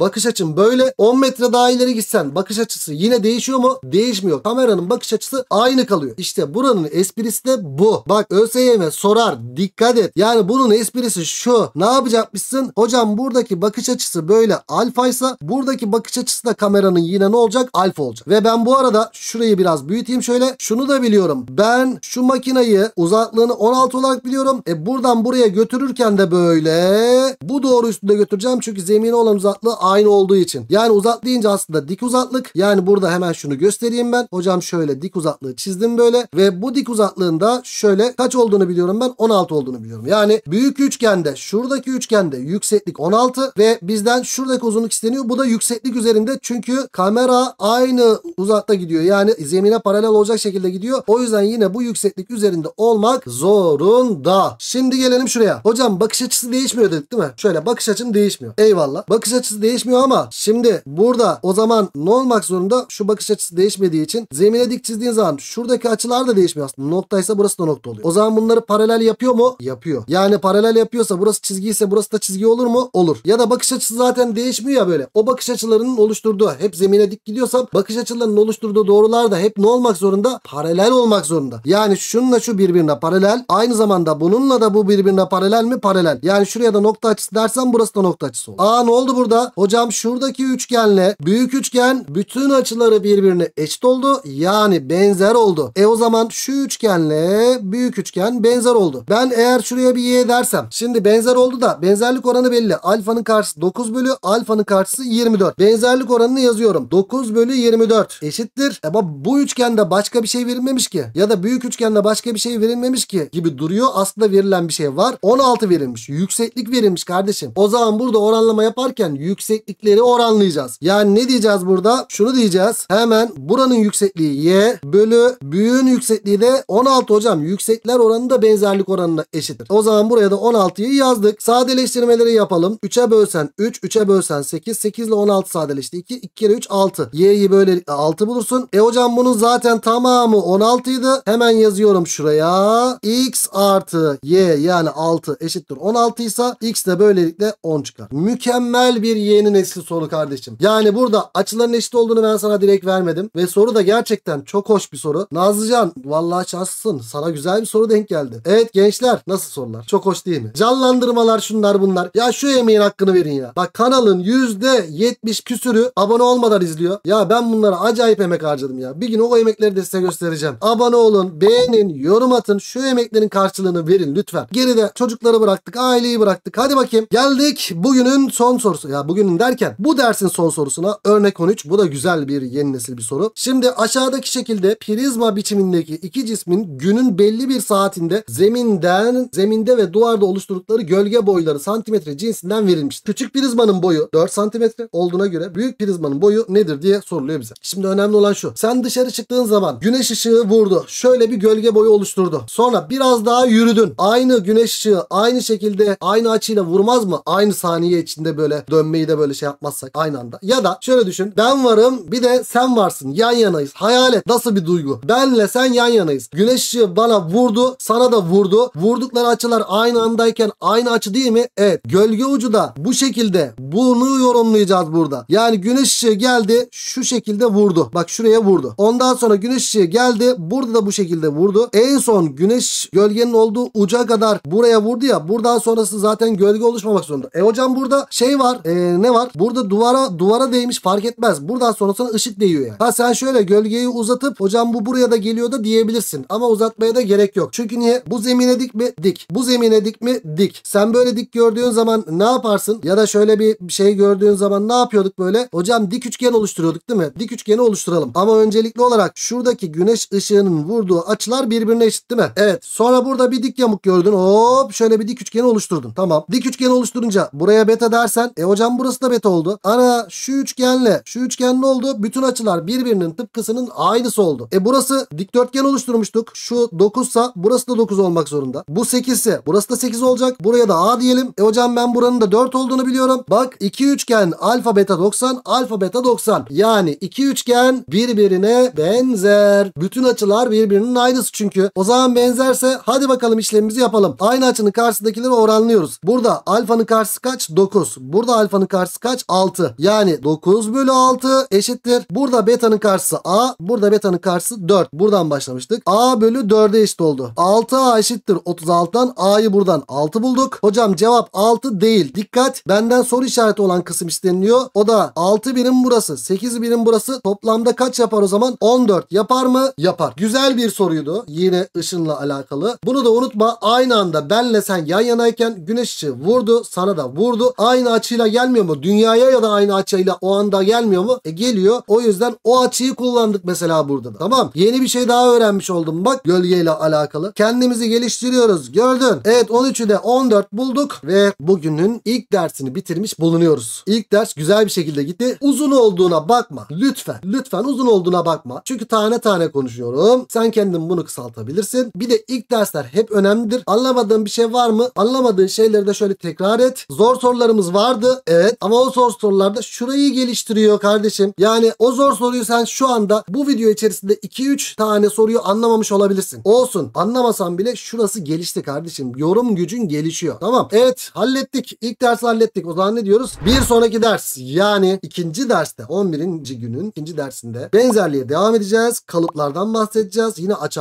bakış açın böyle, 10 metre daha ileri gitsen bakış açısı yine değişiyor mu? Değişmiyor. Kameranın bakış açısı aynı kalıyor. İşte buranın esprisi de bu. Bak, ÖSYM sorar. Dikkat et. Yani bunun esprisi şu. Ne yapacakmışsın? Hocam buradaki bakış açısı böyle alfaysa buradaki bakış açısı da kameranın yine ne olacak? Alfa olacak. Ve ben bu arada şurayı biraz büyüteyim şöyle. Şunu da biliyorum. Ben şu makineyi uzaklığını 16 olarak biliyorum. Buradan buraya götürürken de böyle bu doğru üstünde götüreceğim. Çünkü zemine olan uzaklığı aynı olduğu için. Yani uzak deyince aslında dik uzaklık. Yani burada hemen şunu göstereyim ben. Hocam şöyle dik uzaklığı çizdim böyle. Ve bu dik uzaklığında şöyle kaç olduğunu biliyorum ben? 16 olduğunu biliyorum. Yani büyük üçgende, şuradaki üçgende yükseklik 16 ve bizden şuradaki uzunluk isteniyor. Bu da yükseklik üzerinde. Çünkü kamera aynı uzakta gidiyor. Yani zemine paralel olacak şekilde gidiyor. O yüzden yine bu yükseklik üzerinde olmak zorunda. Şimdi gelelim şuraya. Hocam bakış açısı değişmiyor dedik değil mi? Şöyle bakış açım değişmiyor. Eyvallah. Bakış açısı değişmiyor ama şimdi burada o zaman ne olmak zorunda. Şu bakış açısı değişmediği için zemine dik çizdiğin zaman şuradaki açılar da değişmiyor aslında. Noktaysa burası da nokta oluyor. O zaman bunları paralel yapıyor mu? Yapıyor. Yani paralel yapıyorsa burası çizgiyse burası da çizgi olur mu? Olur. Ya da bakış açısı zaten değişmiyor ya böyle. O bakış açılarının oluşturduğu, hep zemine dik gidiyorsam bakış açılarının oluşturduğu doğrular da hep ne olmak zorunda? Paralel olmak zorunda. Yani şununla şu birbirine paralel. Aynı zamanda bununla da bu birbirine paralel mi? Paralel. Yani şuraya da nokta açısı dersen burası da nokta açısı olur. Aa ne oldu burada? Hocam şuradaki üçgenle büyük üçgen bütün açıları birbirine eşit oldu. Yani benzer oldu. E o zaman şu üçgenle büyük üçgen benzer oldu. Ben eğer şuraya bir y dersem. Şimdi benzer oldu da benzerlik oranı belli. Alfanın karşısı 9 bölü alfanın karşısı 24. Benzerlik oranını yazıyorum. 9 bölü 24 eşittir. Ama bu üçgende başka bir şey verilmemiş ki. Ya da büyük üçgende başka bir şey verilmemiş ki gibi duruyor. Aslında verilen bir şey var. 16 verilmiş. Yükseklik verilmiş kardeşim. O zaman burada oranlama yaparken yükseklikleri oranlayacağız. Yani ne diyeceğiz burada? Şunu diyeceğiz. Hemen buranın yüksekliği y bölü büyüğün yüksekliği de 16 hocam. Yüksekler oranı da benzerlik oranına eşittir. O zaman buraya da 16'yı yazdık. Sadeleştirmeleri yapalım. 3'e bölsen 3, 3'e bölsen 8. 8 ile 16 sadeleşti. 2, 2 kere 3 6. Y'yi böylelikle 6 bulursun. E hocam bunun zaten tamamı 16'ydı. Hemen yazıyorum şuraya. X artı y yani 6 eşittir 16 ise x de böylelikle 10 çıkar. Mükemmel bir y'nin eski soru kardeşim. Yani burada açıların eşit olduğunu ben sana direkt vermedim. Ve soru da gerçekten çok hoş bir soru. Nazlıcan vallahi şanslısın. Sana güzel bir soru denk geldi. Evet gençler nasıl sorular? Çok hoş değil mi? Canlandırmalar şunlar bunlar. Ya şu emeğin hakkını verin ya. Bak kanalın %70 küsürü abone olmadan izliyor. Ya ben bunlara acayip emek harcadım ya. Bir gün o emekleri de size göstereceğim. Abone olun, beğenin, yorum atın. Şu emeklerin karşılığını verin lütfen. Geride çocukları bıraktık, aileyi bıraktık. Hadi bakayım. Geldik bugünün son sorusu. Ya bugünün derken bu dersin son sorusuna örnek 13. Bu da güzel bir yeni nesil bir soru. Şimdi aşağıdaki şekilde prizma biçimindeki iki cismin günün belli bir saatinde zeminde ve duvarda oluşturdukları gölge boyları santimetre cinsinden verilmiştir. Küçük prizmanın boyu 4 santimetre olduğuna göre büyük prizmanın boyu nedir diye soruluyor bize. Şimdi önemli olan şu. Sen dışarı çıktığın zaman güneş ışığı vurdu. Şöyle bir gölge boyu oluşturdu. Sonra biraz daha yürüdün. Aynı güneş ışığı aynı şekilde aynı açıyla vurmaz mı? Aynı saniye içinde böyle dönmeyi de böyle şey yapmazsak aynı anda. Ya da şöyle düşün. Ben varım bir de sen varsın. Yan yanayız. Hayal et. Nasıl bir duygu? Benle sen yan yanayız. Güneş ışığı bana vurdu. Sana da vurdu. Vurdukları açılar aynı andayken aynı açı değil mi? Evet. Gölge ucu da bu şekilde. Bunu yorumlayacağız burada. Yani güneş ışığı geldi. Şu şekilde vurdu. Bak şuraya vurdu. Ondan sonra güneş ışığı geldi. Burada da bu şekilde vurdu. En son güneş gölgenin olduğu uca kadar buraya vurdu ya. Buradan sonrası zaten gölge oluşmamak zorunda. E hocam burada şey var. Ne var? Burada duvara değmiş fark etmez. Buradan sonrasına ışık değiyor yani. Ha sen şöyle gölgeyi uzatıp hocam bu buraya da geliyor da diyebilirsin. Ama uzatmaya da gerek yok. Çünkü niye? Bu zemine dik mi? Dik. Bu zemine dik mi? Dik. Sen böyle dik gördüğün zaman ne yaparsın? Ya da şöyle bir şey gördüğün zaman ne yapıyorduk böyle? Hocam dik üçgen oluşturuyorduk değil mi? Dik üçgeni oluşturalım. Ama öncelikli olarak şuradaki güneş ışığının vurduğu açılar birbirine eşit değil mi? Evet. Sonra burada bir dik yamuk gördün. Hop şöyle bir dik üçgeni oluşturdun. Tamam. Dik üçgeni oluşturunca buraya beta dersen hocam burası da beta oldu. Ana şu üçgenle şu üçgen ne oldu? Bütün açılar birbirinin tıpkısının aynısı oldu. E burası dikdörtgen oluşturmuştuk. Şu 9 ise burası da 9 olmak zorunda. Bu 8 ise burası da 8 olacak. Buraya da A diyelim. E hocam ben buranın da 4 olduğunu biliyorum. Bak iki üçgen alfa beta 90 alfa beta 90. Yani iki üçgen birbirine benzer. Bütün açılar birbirinin aynısı çünkü. O zaman benzerse hadi bakalım işlemimizi yapalım. Aynı açının karşısındakileri oranlıyoruz. Burada alfanın karşısı kaç? 9. Burada alfanın karşısı kaç? 6. Yani 9 bölü 6 eşittir. Burada betanın karşısı A. Burada betanın karşısı 4. Buradan başlamıştık. A bölü 4'e eşit oldu. 6A eşittir 36'dan. A'yı buradan 6 bulduk. Hocam cevap 6 değil. Dikkat. Benden soru işareti olan kısım isteniliyor. O da 6 birim burası. 8 birim burası. Toplamda kaç yapar o zaman? 14. Yapar mı? Yapar. Güzel bir soruydu. Yine ışınla alakalı. Bunu da unutma. Aynı anda benle sen yan yanayken güneş ışığı vurdu. Sana da vurdu. Aynı açıyla gelmiyor mu? Dünyaya ya da aynı açıyla o anda gelmiyor mu? E geliyor. O yüzden o açıyı kullandık mesela burada da. Tamam. Yeni bir şey daha öğrenmiş oldum. Bak gölgeyle alakalı. Kendimizi geliştiriyoruz. Gördün. Evet 13'ü de 14 bulduk ve bugünün ilk dersini bitirmiş bulunuyoruz. İlk ders güzel bir şekilde gitti. Uzun olduğuna bakma. Lütfen. Lütfen uzun olduğuna bakma. Çünkü tane tane konuşuyorum. Sen kendin bunu kısaltabilirsin. Bir de ilk dersler hep önemlidir. Anlamadığın bir şey var mı? Anlamadığın şeyleri de şöyle tekrar et. Zor sorularımız vardı. Evet. Ama o sorularda şurayı geliştiriyor kardeşim. dedim. Yani o zor soruyu sen şu anda bu video içerisinde 2-3 tane soruyu anlamamış olabilirsin. Olsun, anlamasan bile şurası gelişti kardeşim. Yorum gücün gelişiyor. Tamam. Evet, hallettik. İlk dersi hallettik. O zaman ne diyoruz? Bir sonraki ders, yani ikinci derste 11. günün ikinci dersinde benzerliğe devam edeceğiz. Kalıplardan bahsedeceğiz. Yine açı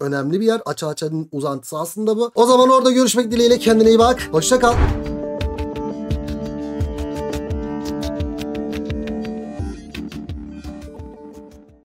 önemli bir yer. Açı uzantısı aslında bu. O zaman orada görüşmek dileğiyle. Kendine iyi bak. Hoşça kal.